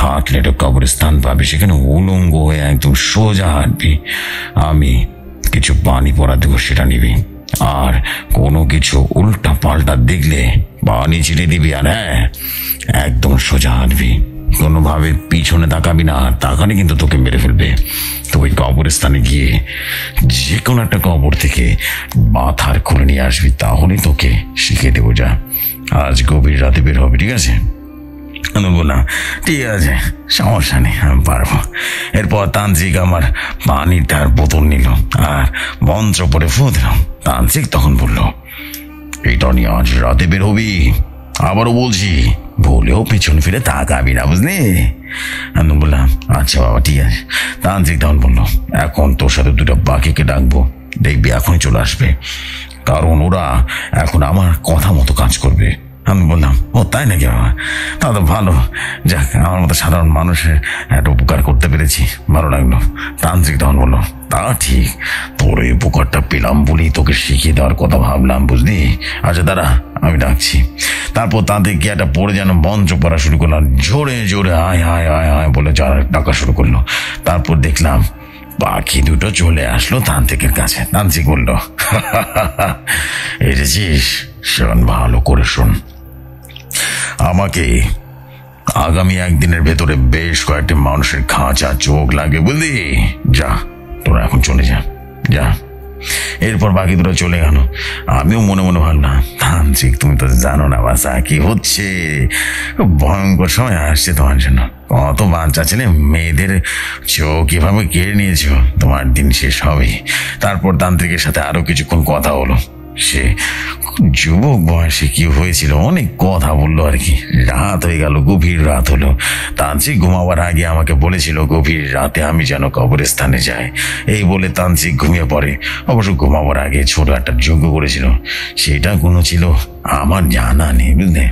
হাঁটলে একটা কবরস্থান পাবি, সেখানে উলঙ্গ হয়ে একদম সোজা হাঁটবি, আমি কিছু পানি পড়া দেবো সেটা নিবি, আর কোনো কিছু উল্টা পাল্টা দেখলে পানি ছিঁড়ে দিবি, আর হ্যাঁ একদম সোজা হাঁটবি, কোনোভাবে পিছনে তাকাবি না, তাকালে কিন্তু তোকে মেরে ফেলবে। তো ওই কবরস্থানে গিয়ে যে কোনো একটা কবর থেকে মাথার খুলে নিয়ে আসবি, তাহলে তোকে শিখিয়ে দেবো। যা আজ গভীর রাতে বের হবে, ঠিক আছে? আমি বললাম, ঠিক আছে সমস্যা নেই আমি পারবো। এরপর তান্ত্রিক আমার পানির তার বোতল নিল আর মন্ত্র পড়ে ফু দিল। তান্ত্রিক তখন বলল, এটা নিয়ে আজ রাতে বের হবি, আবারও বলছি বলেও পেছন ফিরে তাকাবি না, বুঝলি? আমি বললাম, আচ্ছা বাবা ঠিক আছে। তান্ত্রিক তখন বললো, এখন তোর সাথে দুটো বাকিকে ডাকবো, দেখবি এখনই চলে আসবে, কারণ ওরা এখন আমার কথা মতো কাজ করবে। আমি বললাম, ও তাই নাকি বাবা, তা তো ভালো, যাক আমার মতো সাধারণ মানুষের একটা উপকার করতে পেরেছি, ভালো লাগলো। তান্ত্রিক তখন বললো, তা ঠিক, তোর এই উপকারটা পেলাম বলেই তোকে শিখিয়ে দেওয়ার কথা ভাবলাম, বুঝলি? আচ্ছা দাঁড়া আমি ডাকছি। তারপর তাঁদের গিয়াটা পড়ে যেন মঞ্চ পড়া শুরু করলাম, জোরে জোরে আয় আয় আয় আয় বলে যারা ডাকা শুরু করলো। তারপর দেখলাম পাখি দুটো চলে আসলো তান্ত্রিকের কাছে। তান্ত্রিক বললো, এসেছিস, শোন ভালো করে শোন, আমাকে আগামী একদিনের ভেতরে বেশ কয়েকটি মানুষের খাঁচা চোখ লাগে, বুঝলি? যা তোরা এখন চলে যা যা। এরপর বাকি দুটো চলে গেল। আমিও মনে মনে ভাবলাম, তান্ত্রিক তুমি তো জানো না বাসা কি হচ্ছে, ভয়ঙ্কর সময় আসছে তোমার জন্য, কত বাচ্চা ছেলে মেয়েদের চোখ এভাবে কেড়ে নিয়েছ, তোমার দিন শেষ হবে। তারপর তান্ত্রিকের সাথে আরো কিছুক্ষণ কথা হলো, সে যুবক বয়সে কি হয়েছিল অনেক কথা বললো আর কি। রাত হয়ে গেল, গভীর রাত হলো। তান্ত্রিক ঘুমাবার আগে আমাকে বলেছিল গভীর রাতে আমি যেন কবরস্থানে যাই, এই বলে তান্ত্রিক ঘুমিয়ে পড়ে। অবশ্য ঘুমাবার আগে ছোট একটা যজ্ঞ করেছিল, সেটা কোনো ছিল আমার জানা নেই, বুঝলে?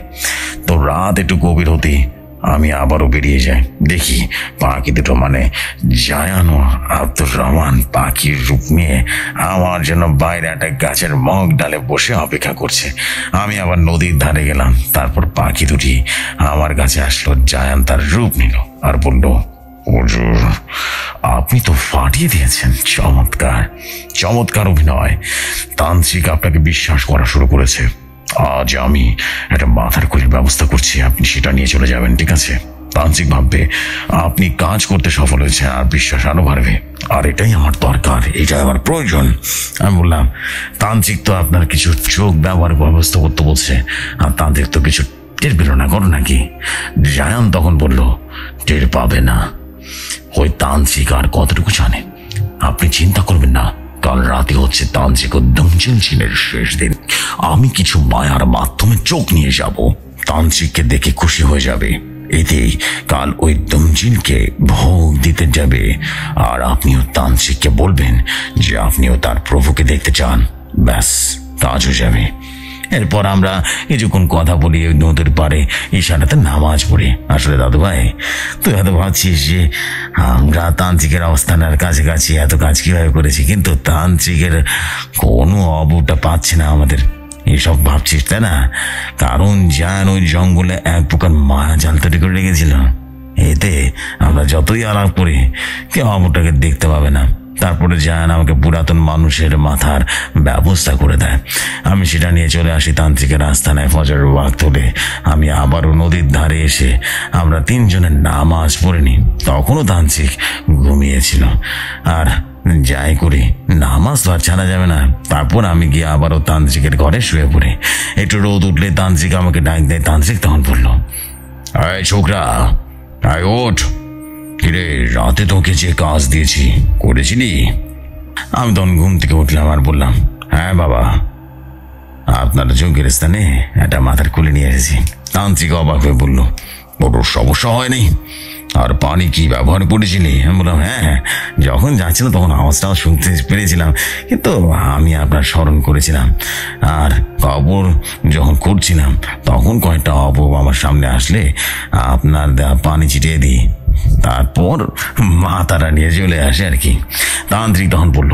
তো রাত একটু গভীর হতে আমি আবারও বেরিয়ে যাই, দেখি পাখি দুটো মানে জায়ান ও আব্দুর রহমান পাখির রূপ নিয়ে আমার জন্য বাইরে একটা গাছের মগ ডালে বসে অপেক্ষা করছে। আমি আবার নদীর ধারে গেলাম, তারপর পাখি দুটি আমার কাছে আসলো, জায়ান তার রূপ নিল আর বলল, হুজুর আপনি তো ফাটিয়ে দিয়েছেন, চমৎকার চমৎকার অভিনয়, তান্ত্রিক আপনাকে বিশ্বাস করা শুরু করেছে, আজ আমি একটা মাথার খুলির ব্যবস্থা করছি, আপনি সেটা নিয়ে চলে যাবেন, ঠিক আছে? তান্ত্রিক ভাববে আপনি কাজ করতে সফল হয়েছেন আর বিশ্বাস আরো বাড়বে, আর এটাই আমার দরকার, এটাই আমার প্রয়োজন। আমি বললাম, তান্ত্রিক তো আপনার কিছু চোখ ব্যবহার ব্যবস্থা করতে বলছে, আর তান্ত্রিক তো কিছু টের পেল না, করো নাকি? জায়ান তখন বলল, টের পাবে না, ওই তান্ত্রিক আর কতটুকু জানে, আপনি চিন্তা করবেন না, কাল রাতে হচ্ছে তান্ত্রিক উদ্যমশীল ছিলেন শেষ দিন, আমি কিছু মায়ার মাধ্যমে চোখ নিয়ে যাব, তান্ত্রিককে দেখে খুশি হয়ে যাবে, এতেই কাল ওই দমজিনকে ভোগ দিতে যাবে, আর আপনিও তান্ত্রিককে বলবেন যে আপনিও তার প্রভুকে দেখতে চান, ব্যাস কাজ হয়ে যাবে। এরপর আমরা কিছুক্ষণ কথা বলি, নদীর পাড়ে ইশারাতে নামাজ পড়ি। আসলে দাদু ভাই তুই হয়তো ভাবছিস যে আমরা তান্ত্রিকের অবস্থানের কাছাকাছি এত কাজ কীভাবে করেছি, কিন্তু তান্ত্রিকের কোনো অবটা পাচ্ছে না আমাদের, এসব ভাবছিস তাই না? কারণ জান ওই জঙ্গলে এক প্রকার মায়া জাল তৈরি করে রেখেছিল, এতে আমরা যতই আলাপ করি কেউ অবটাকে দেখতে পাবে না। তারপরে জায়ান আমাকে পুরাতন মানুষের মাথার ব্যবস্থা করে দেয়, আমি সেটা নিয়ে চলে আসি তান্ত্রিকের আস্তানায়। ফজর ওয়াক তুলে আমি আবারও নদীর ধারে এসে আমরা তিনজনের নামাজ পড়ে নিই, তখনও তান্ত্রিক ঘুমিয়েছিল, আর যাই করি নামাজ তো আর ছাড়া যাবে না। তারপর আমি গিয়ে আবারও তান্ত্রিকের ঘরে শুয়ে পড়ি, একটু রোদ উঠলে তান্ত্রিক আমাকে ডাক দেয়। তান্ত্রিক তখন বলল, আয় ছোকরা আয় ওঠ, কিরে রাতে তোকে যে কাজ দিয়েছি করেছিলি? আমি তখন ঘুম থেকে উঠলাম আর বললাম, হ্যাঁ বাবা আপনার জঙ্গের স্থানে একটা মাথার খুলে নিয়ে এসেছি। তান্ত্রিক অবাক হয়ে বলল, বড় সমস্যা হয়নি? और पानी की ব্যবহার করেছিলি? আমি বললাম হ্যাঁ, যখন যাচ্ছিল তখন আওয়াজটাও শুনতে পেরেছিলাম, কিন্তু আমি আপনার স্মরণ করেছিলাম। আর কবর যখন করছিলাম তখন কয়েকটা অপব আমার সামনে আসলে আপনার পানি ছিটিয়ে দিই, তারপর মা তারা নিয়ে চলে আসে আর কি। তান্ত্রিক তখন বলল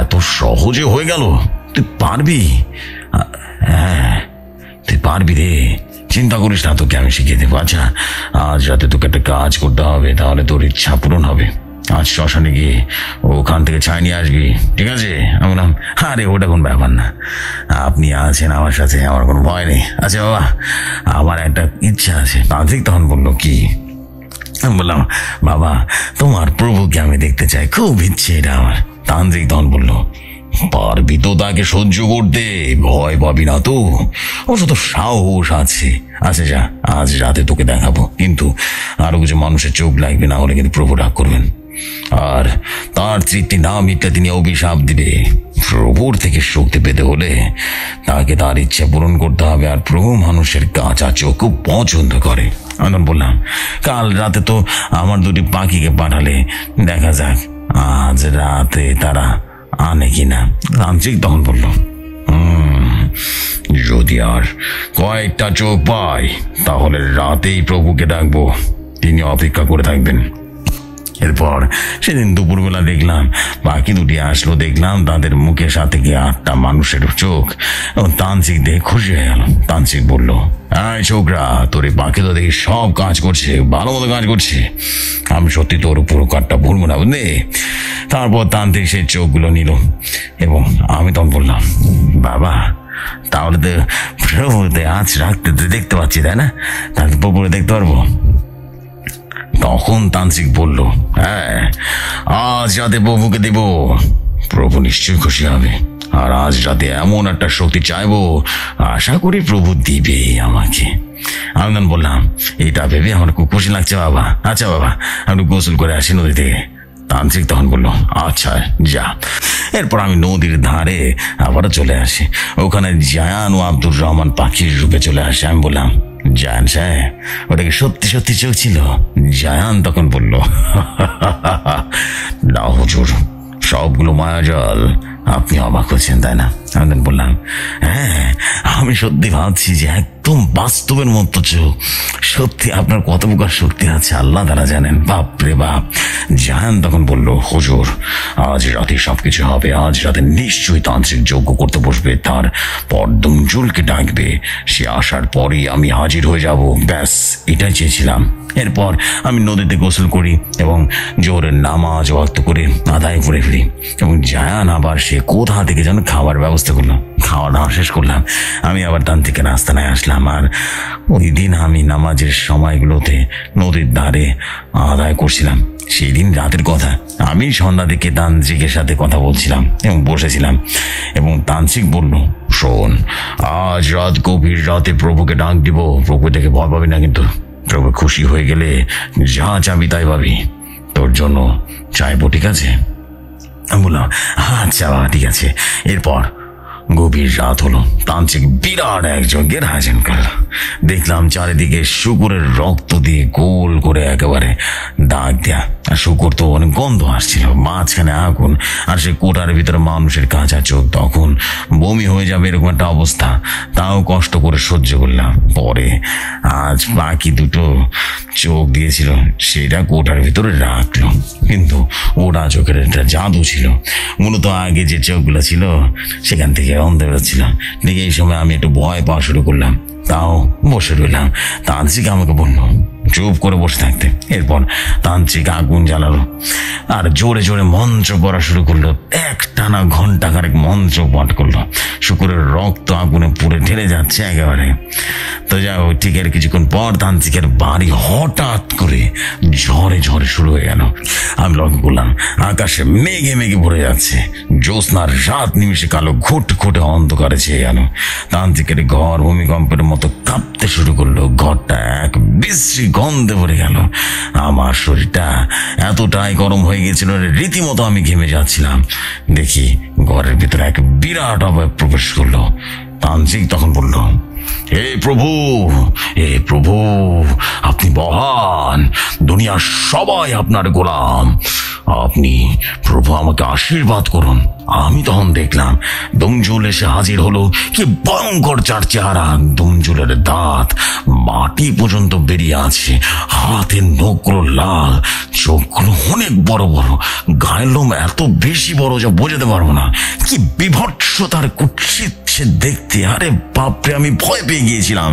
এত সহজে হয়ে গেল, তুই পারবি? হ্যাঁ তুই পারবি রে, চিন্তা করিস না, তোকে আমি শিখিয়ে দেবো। আচ্ছা আজ রাতে তোকে একটা কাজ করতে হবে, তাহলে তোর ইচ্ছা পূরণ হবে। আজ শ্মশানে গিয়ে ওখান থেকে ছাই নিয়ে আসবি, ঠিক আছে? আমি বললাম আরে ওটা কোনো ব্যাপার না, আপনি আছেন আমার সাথে, আমার কোনো ভয় নেই। আচ্ছা বাবা আমার একটা ইচ্ছা আছে। তান্ত্রিক তখন বললো কি? আমি বললাম বাবা তোমার প্রভুকে আমি দেখতে চাই, খুব ইচ্ছে এটা আমার। তান্ত্রিক তখন বললো পারবি তো তাকে সহ্য করতে, ভয় পাবি না তো? অবশ্য তো সাহস আছে। আচ্ছা যা আজ রাতে তোকে দেখাবো, কিন্তু আরো কিছু মানুষের চোখ লাগবে, না হলে কিন্তু প্রভু রাগ করবেন, আর তার তৃপ্তি নাম ইত্যাদি নিয়ে অভিশাপ দিবে। প্রভুর থেকে শক্তি পেতে হলে তাকে তার ইচ্ছা পূরণ করতে হবে, আর প্রভু মানুষের কাঁচা চোখ খুব পছন্দ করে। আমি বললাম কাল রাতে তো আমার দুটি পাখিকে পাঠালে, দেখা যাক আজ রাতে তারা আনে কিনা। রামজিক তখন বলল যদি আর কয়েকটা চোখ পাই তাহলে রাতেই প্রভুকে ডাকবো, তিনি অপেক্ষা করে থাকবেন। এরপর সেদিন দুপুরবেলা দেখলাম বাকি দুটি আসলো, দেখলাম তাদের মুখের সাথে গিয়ে 8টা মানুষের চোখ, এবং তান্ত্রিক দেখে খুশি হয়ে গেল। তান্ত্রিক বলল এই ছোকরা তোর এই বাকি তো দেখি সব কাজ করছে, ভালো মতো কাজ করছে, আমি সত্যি তোর পুরো কাজটা ভুলবো না, বুঝলি? তারপর তান্ত্রিক সেই চোখগুলো নিল, এবং আমি তখন বললাম বাবা তাহলে তো প্রভুতে আজ রাখতে দেখতে পাচ্ছি, তাই না? তাহলে পুকুরে দেখতে পারবো। তখন তান্ত্রিক বলল হ্যাঁ আজ রাতে প্রভুকে দেব, প্রভু নিশ্চয়ই খুশি হবে, আর আজ রাতে এমন একটা শক্তি চাইবো, আশা করি প্রভু দিবে আমাকে। আমি তখন বললাম এটা ভেবে আমার খুব খুশি লাগছে বাবা। আচ্ছা বাবা আমি গোসল করে আসি নদী থেকে। তান্ত্রিক তখন বললো আচ্ছা যা। এরপর আমি নদীর ধারে আবারও চলে আসি, ওখানে জায়ান ও আব্দুর রহমান পাখির রূপে চলে আসে। আমি বললাম জায়ান সাহেব ওটা কি সত্যি সত্যি চোখ ছিল? জায়ান তখন বলল না হুজুর সবগুলো মায়াজাল, আপনি অবাক হচ্ছেন তাই না? আমি বললাম হ্যাঁ আমি সত্যি ভাবছি যে একদম বাস্তবের মতো চোখ, সত্যি আপনার কত প্রকার শক্তি আছে আল্লাহ তারা জানেন। বাপ রে বাপ। জাহান তখন বলল হুজুর আজ রাতে সবকিছু হবে, আজ রাতে নিশ্চয়ই তান্ত্রিক যজ্ঞ করতে বসবে, তার পরদমজুলকে ডাকবে, সে আসার পরেই আমি হাজির হয়ে যাব, ব্যাস এটাই চেয়েছিলাম। এরপর আমি নদীতে গোসল করি এবং জোহরের নামাজ ওয়াক্ত করে আদায় করে ফেলি, এবং জায়ান আবার সে কোথা থেকে যেন খাবার ব্যবস্থা করলো। খাওয়া দাওয়া শেষ করলাম, আমি আবার তান্ত্রিকের আস্তানায় আসলাম। আর ওই দিন আমি নামাজের সময়গুলোতে নদীর ধারে আদায় করছিলাম। সেই দিন রাতের কথা, আমি সন্ধ্যা থেকে তান্ত্রিকের সাথে কথা বলছিলাম এবং বসেছিলাম, এবং তান্ত্রিক বলল শোন আজ রাত গভীর রাতে প্রভুকে ডাক দিব, প্রভু থেকে ভয় পাবি না, কিন্তু প্রভু খুশি হয়ে গেলে যা চাবি তাই পাবি, তোর জন্য চাইবো, ঠিক আছে? আমি বললাম আচ্ছা ঠিক আছে। এরপর গভীর রাত হলো, তান্ত্রিক বিরাট এক যজ্ঞের আয়োজন করলো। দেখলাম চারিদিকে শুকুরের রক্ত দিয়ে গোল করে একেবারে দাগ দেয়া, আর শুকুর তো অনেক গন্ধ আসছিল, মাঝখানে আগুন, আর সে কোটার ভিতরে মানুষের কাঁচা চোখ, তখন বমি হয়ে যাবে এরকম একটা অবস্থা, তাও কষ্ট করে সহ্য করলাম। পরে আজ বাকি দুটো চোখ দিয়েছিল সেটা কোটার ভিতরে রাখলো, কিন্তু ওটা চোখের একটা জাদু ছিল, মূলত আগে যে চোখগুলো ছিল সেখান থেকে অন্ধ বেরোচ্ছিলাম দেখে এই সময় আমি একটু ভয় পাওয়া শুরু করলাম, তাও বসে রইলাম। তান্ত্রিক আমাকে বললো চুপ করে বসে থাকতে। এরপর তান্ত্রিক আগুন জ্বালালো আর জোরে জোরে মন্ত্র পড়া শুরু করলো, একটানা ঘন্টা খানেক মন্ত্র পাঠ করলো, শুকুরের রক্ত আগুনে পুড়ে ঢেলে যাচ্ছে একেবারে। তো যাই হোক ঠিক এর কিছুক্ষণ পর তান্ত্রিকের বাড়ি হঠাৎ করে ঝড়ে ঝড়ে শুরু হয়ে গেল। আমি লক্ষ্য করলাম আকাশে মেঘে মেঘে ভরে যাচ্ছে, জ্যোৎস্নার রাত নিমিষে কালো ঘুটঘুটে অন্ধকারে ছেয়ে গেল। তান্ত্রিকের ঘর ভূমিকম্পের মতো কাঁপতে শুরু করলো, ঘরটা এক বিশ্রী গন্ধে ভরে গেল। আমার শরীরটা এতটাই গরম হয়ে গেছিল রীতিমতো আমি ঘেমে যাচ্ছিলাম। দেখি ঘরের ভিতরে এক বিরাট অভাব প্রবেশ করলো। তান্ত্রিক তখন বলল হে প্রভু, হে প্রভু আপনি মহান, দুনিয়ার সবাই আপনার গোলাম, আপনি প্রভু আমাকে আশীর্বাদ করুন। আমি তখন দেখলাম দুমজুল এসে হাজির হলো। কি ভয়ঙ্কর চার চেহারা, দুমজুলের দাঁত মাটি পর্যন্ত বেরিয়ে আছে, হাতের নখগুলো লাল, চোখগুলো অনেক বড় বড়, গায়ের লোম এত বেশি বড় যা বোঝাতে পারবো না। কি বিভৎসতার কুৎসিত দেখতে, আরে বাপরে, আমি ভয় পেয়ে গিয়েছিলাম,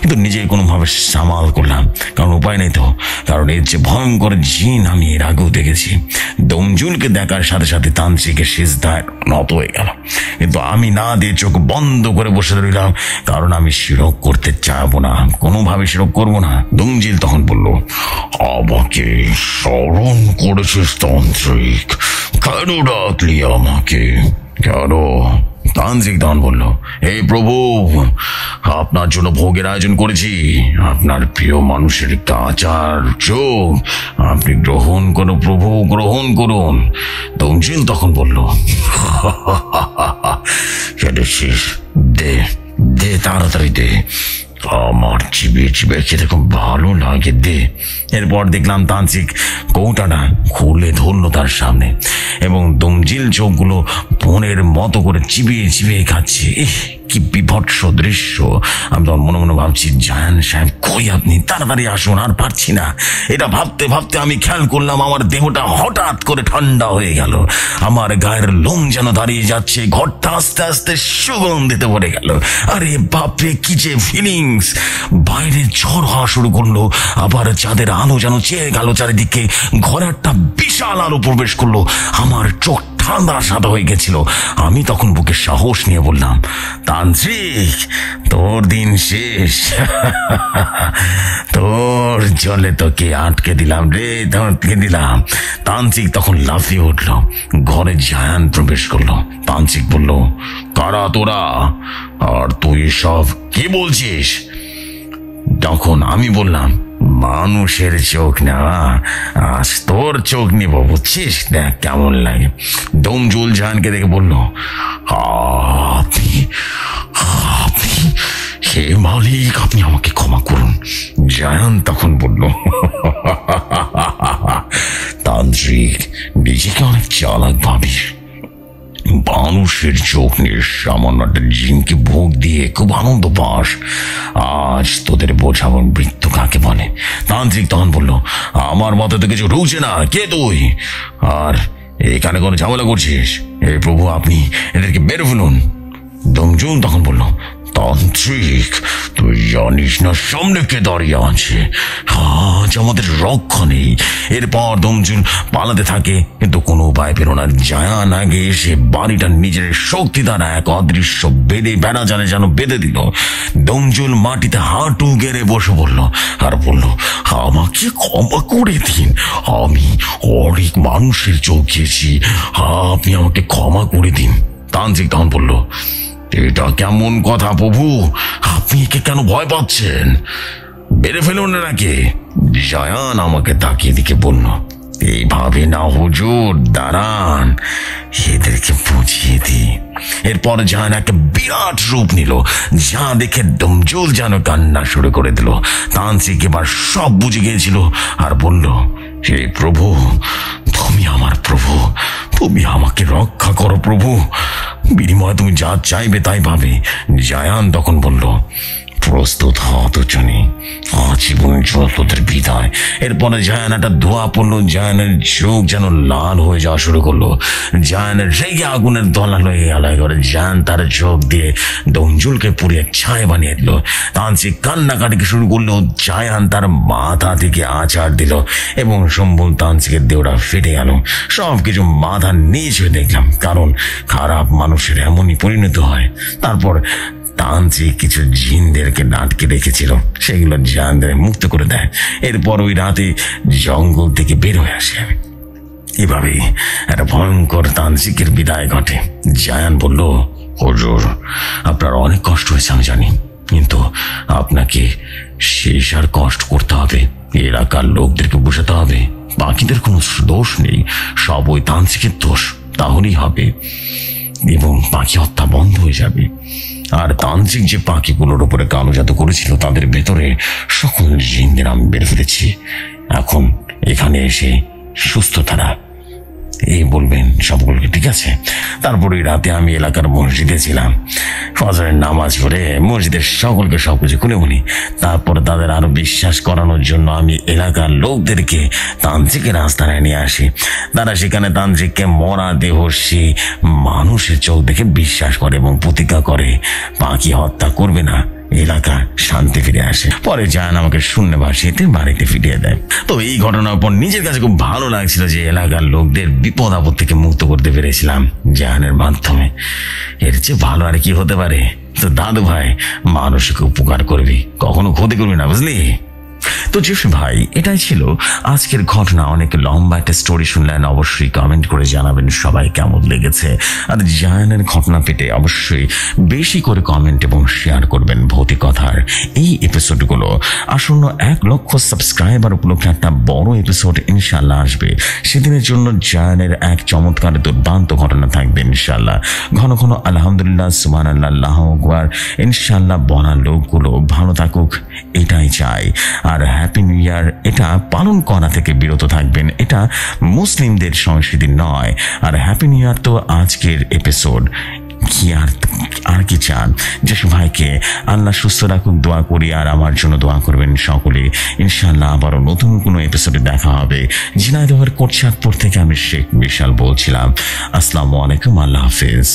কিন্তু নিজেকে কোনোভাবে সামাল করলাম, কারণ উপায় নেই তো, কারণ এর যে ভয়ঙ্কর জিন আমি এর আগেও দেখেছি। দমজুলকে দেখার সাথে সাথে তান্ত্রিকের সিজদায় নত হয়ে গেল, কিন্তু আমি না দিয়ে চোখ বন্ধ করে বসে রইলাম, কারণ আমি শিরক করতে চাইবো না, কোনোভাবে শিরক করবো না। দমজুল তখন বলল, আমাকে স্মরণ করেছিস তান্ত্রিক, কেন ডাকলি আমাকে? কেন? তান্ত্রিক দান বলল, হে প্রভু, আপনার জন্য ভোগের আয়োজন করেছি, আপনার প্রিয় মানুষের একটা আচার চোখ, আপনি গ্রহণ করুন প্রভু, গ্রহণ করুন। দমজিল তখন বলল, দে দে তাড়াতাড়ি দে, আমার চিবে চিবে খেতে খুব ভালো লাগে, দে। এরপর দেখলাম তান্ত্রিক কৌটাটা খুলে ধরল তার সামনে, এবং দমজিল চোখগুলো বোনের মতো করে চিবিয়ে চিবিয়ে খাচ্ছে। কি বিভৎস দৃশ্য! আমি তখন মনে মনে ভাবছি, জায়ান সাহেব কই আপনি, তাড়াতাড়ি আসুন, আর পারছি না। এটা ভাবতে ভাবতে আমি খেয়াল করলাম আমার দেহটা হঠাৎ করে ঠান্ডা হয়ে গেল, আমার গায়ের লোম যেন দাঁড়িয়ে যাচ্ছে, ঘরটা আস্তে আস্তে সুগন্ধিতে ভরে গেল। আরে বাপরে, কি যে ফিলিংস! বাইরে ঝড় হওয়া শুরু করলো, আবার চাঁদের আলো যেন চেয়ে গেল চারিদিকে, ঘরে একটা বিশাল আলো প্রবেশ করলো, আমার চোখ ঠান্ডা সাদা হয়ে গেছিল। আমি তখন বুকে সাহস নিয়ে বললাম, তান্ত্রিক, তোর দিন শেষ, তোর জলে তোকে আটকে দিলাম রে, আটকে দিলাম। তান্ত্রিক তখন লাফিয়ে উঠলো, ঘরে জায়ান প্রবেশ করলো। তান্ত্রিক বলল, কারা তোরা, আর তুই সব কি বলছিস? তখন আমি বললাম, মানুষের চোখ নেওয়া, আজ তোর চোখ নিব, বুঝছিস, দেখ কেমন লাগে। দমজুল জাহানকে দেখে বলল, আপনি হে মালিক, আপনি আমাকে ক্ষমা করুন। জায়ান তখন বলল, তান্ত্রিক, নিজেকে অনেক চালাক ভাবিস, মানুষের চোখ নিয়ে সামান্য জিনকে ভোগ দিয়ে খুব আনন্দ পাস, আজ তোদের বোঝাবো মৃত্যু কাকে বলে। তান্ত্রিক তখন বলল, আমার মতে তো কিছু ঢুকছে না, কে তুই, আর এখানে কোনো ঝামেলা করছিস? হে প্রভু, আপনি এদেরকে বের ফেলুন। দমজুল তখন বলল, তান্ত্রিক, তুই জানিস না সামনে কে দাঁড়িয়ে আছে, আজ আমাদের রক্ষা নেই। এরপর দমজুল পালাতে থাকে, কিন্তু কোনো উপায় পেল না। জায়ান আগে সে বাড়িটা নিজের শক্তি দ্বারা এক অদৃশ্য বেঁধে বেড়া জালে যেন বেঁধে দিল। দমজুল মাটিতে হাঁটু গেড়ে বসে পড়ল আর বলল, আমাকে ক্ষমা করে দিন, আমি অনেক মানুষের চোখ খেয়েছি, আপনি আমাকে ক্ষমা করে দিন। তান্ত্রিক তখন বলল, এটা কেমন কথা প্রভু, আপনি একে কেন ভয় পাচ্ছেন, বেড়ে ফেলুন নাকি? জায়ান আমাকে তাকিয়ে দিকে বলল, এইভাবে না হুজুর, দাঁড়ান, এদেরকে বুঝিয়ে দি। এরপর জাহান একটা বিরাট রূপ নিল, যা দেখে দমজুল যেন কান্না শুরু করে দিল। তান্ত্রিক এবার সব বুঝে গিয়েছিল আর বলল, হে প্রভু, তুমি আমার প্রভু, তুমি আমাকে রক্ষা করো প্রভু, বিনিময়ে তুমি যা চাইবে তাই পাবে। জায়ান তখন বলল, প্রস্তুত হতচনি, আজীবন যতদের বিদায়। এরপরে জায়ান একটা ধোয়া পড়লো, জায়ানের চোখ যেন লাল হয়ে যাওয়া শুরু করলো, জায়ানের রেগে আগুনের দলা লয়ে গেল। এবারে জায়ান তার চোখ দিয়ে দমজুলকে পুড়িয়ে ছাই বানিয়ে দিল। তান্ত্রিক কান্নাকাটিকে শুরু করলো, জায়ান তার মাথা থেকে আচার দিল এবং সম্বল তান্ত্রিকের দেওয়া ফেটে গেল। সব কিছু মাথা নিচ হয়ে দেখলাম, কারণ খারাপ মানুষের এমনই পরিণত হয়। তারপর তান্ত্রিক কিছু জিনদেরকে আটকে রেখেছিল, সেগুলো জানদের মুক্ত করে দেয়। এরপর ওই রাতে জঙ্গল থেকে বের হয়ে আসে। এভাবে একটা ভয়ঙ্কর তান্ত্রিকের বিদায় ঘটে। জায়ান বলল, হুজুর, আপনার অনেক কষ্ট হয়েছে আমি জানি, কিন্তু আপনাকে শেষ আর কষ্ট করতে হবে, এলাকার লোকদেরকে বোঝাতে হবে বাকিদের কোনো দোষ নেই, সব ওই তান্ত্রিকের দোষ, তাহলেই হবে এবং বাকি হত্যা বন্ধ হয়ে যাবে। আর তান্ত্রিক যে পাখিগুলোর উপরে কালো জাদু করেছিল তাদের ভেতরে সকল জিনদের আমি বের করেছি। এখন এখানে এসে সুস্থ তারা, এই বলবেন সবগুলোকে, ঠিক আছে? তারপরে রাতে আমি এলাকার মসজিদে ছিলাম, ফজরের নামাজ পড়ে মসজিদের সকলকে সবকিছু খুলে বলি। তারপরে তাদের আরো বিশ্বাস করানোর জন্য আমি এলাকার লোকদেরকে তান্ত্রিকের আস্তানায় নিয়ে আসি। তারা সেখানে তান্ত্রিককে মরা দেহর্ষী মানুষের চোখ দেখে বিশ্বাস করে এবং প্রতিজ্ঞা করে পাখি হত্যা করবে না, এলাকা শান্তি ফিরে আসে। পরে জায়ান আমাকে শূন্য ভাসিয়ে বাড়িতে ফিরিয়ে দেয়। তো এই ঘটনার পর নিজের কাছে খুব ভালো লাগছিল যে এলাকার লোকদের বিপদ আপদ থেকে মুক্ত করতে পেরেছিলাম জায়ানের মাধ্যমে। এর চেয়ে ভালো আর কি হতে পারে? তো দাদু ভাই, মানুষকে উপকার করবি, কখনো ক্ষতি করবি না, বুঝলি তো জিউস ভাই? এটাই ছিল আজকের ঘটনা। অনেক লম্বা একটা স্টোরি শুনলেন, অবশ্যই কমেন্ট করে জানাবেন সবাই কেমন লেগেছে। আর জায়ানের ঘটনা পেতে অবশ্যই বেশি করে কমেন্ট এবং শেয়ার করবেন ভৌতিক কথার এই এপিসোডগুলো। আসন্ন 1 লক্ষ সাবস্ক্রাইবার উপলক্ষে একটা বড় এপিসোড ইনশাল্লাহ আসবে। সেদিনের জন্য জায়ানের এক চমৎকার দুর্দান্ত ঘটনা থাকবে ইনশাল্লাহ। ঘন ঘন আলহামদুলিল্লাহ, সুবহানাল্লাহ, আল্লাহু আকবার ইনশাল্লাহ বলা লোকগুলো ভালো থাকুক, এটাই চাই। আর হ্যাপি নিউ ইয়ার এটা পালন করা থেকে বিরত থাকবেন, এটা মুসলিমদের সংস্কৃতি নয়। আর হ্যাপি নিউ ইয়ার তো আজকের এপিসোড। কি আর কি চান? যেসব ভাইকে আল্লাহ সুস্থ রাখুন দোয়া করি, আর আমার জন্য দোয়া করবেন সকলে ইনশাল্লাহ। আবারও নতুন কোনো এপিসোডে দেখা হবে। ঝিনাইদহের কোটচাঁদপুর থেকে আমি শেখ বিশাল বলছিলাম। আসসালামু আলাইকুম, আল্লাহ হাফিজ।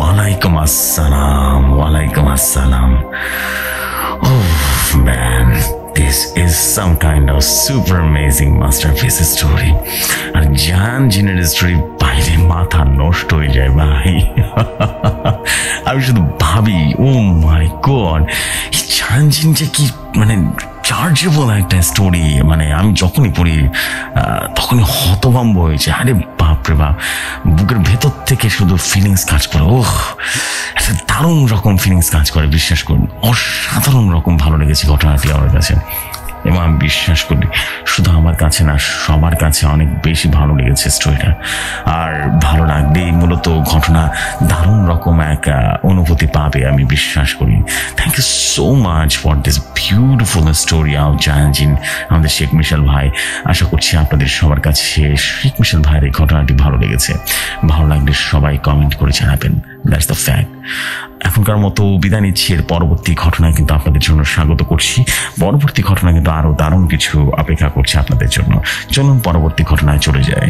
Walaikum Assalam, Walaikum Assalam. Oh man, this is some kind of super amazing masterpiece story. Ar Jayan Jiner story baire matha noshto hoye jay bhai. Ami shudhu bhabi, oh my god, ei Jayan Jin je ki mane chargeable একটা স্টোরি। মানে আমি যখনই পড়ি তখনই হতভম্ব হয়েছে। আরে বাপরে বাপ, বুকের ভেতর থেকে শুধু ফিলিংস কাজ করে। ওহ, একটা দারুণ রকম ফিলিংস কাজ করে, বিশ্বাস করুন। অসাধারণ রকম ভালো লেগেছে ঘটনাটি আমার কাছে, এবং আমি বিশ্বাস করি শুধু আমার কাছে না, সবার কাছে অনেক বেশি ভালো লেগেছে স্টোরিটা। আর ভালো লাগলেই মূলত ঘটনা দারুণ রকম এক অনুভূতি পাবে, আমি বিশ্বাস করি। Thank you so much for this beautiful story of জায়ান জিন, আমাদের শেখ মিশাল ভাই। আশা করছি আপনাদের সবার কাছে শেখ মিশাল ভাইয়ের এই ঘটনাটি ভালো লেগেছে। ভালো লাগলে সবাই কমেন্ট করে জানাবেন, দ্যাটস দ্য ফ্যাক্ট। এখনকার মতো বিদায় নিচ্ছি। এর পরবর্তী ঘটনায় কিন্তু আপনাদের জন্য স্বাগত করছি। পরবর্তী ঘটনা কিন্তু আরও দারুণ কিছু অপেক্ষা করছে আপনাদের জন্য। চলুন পরবর্তী ঘটনায় চলে যাই।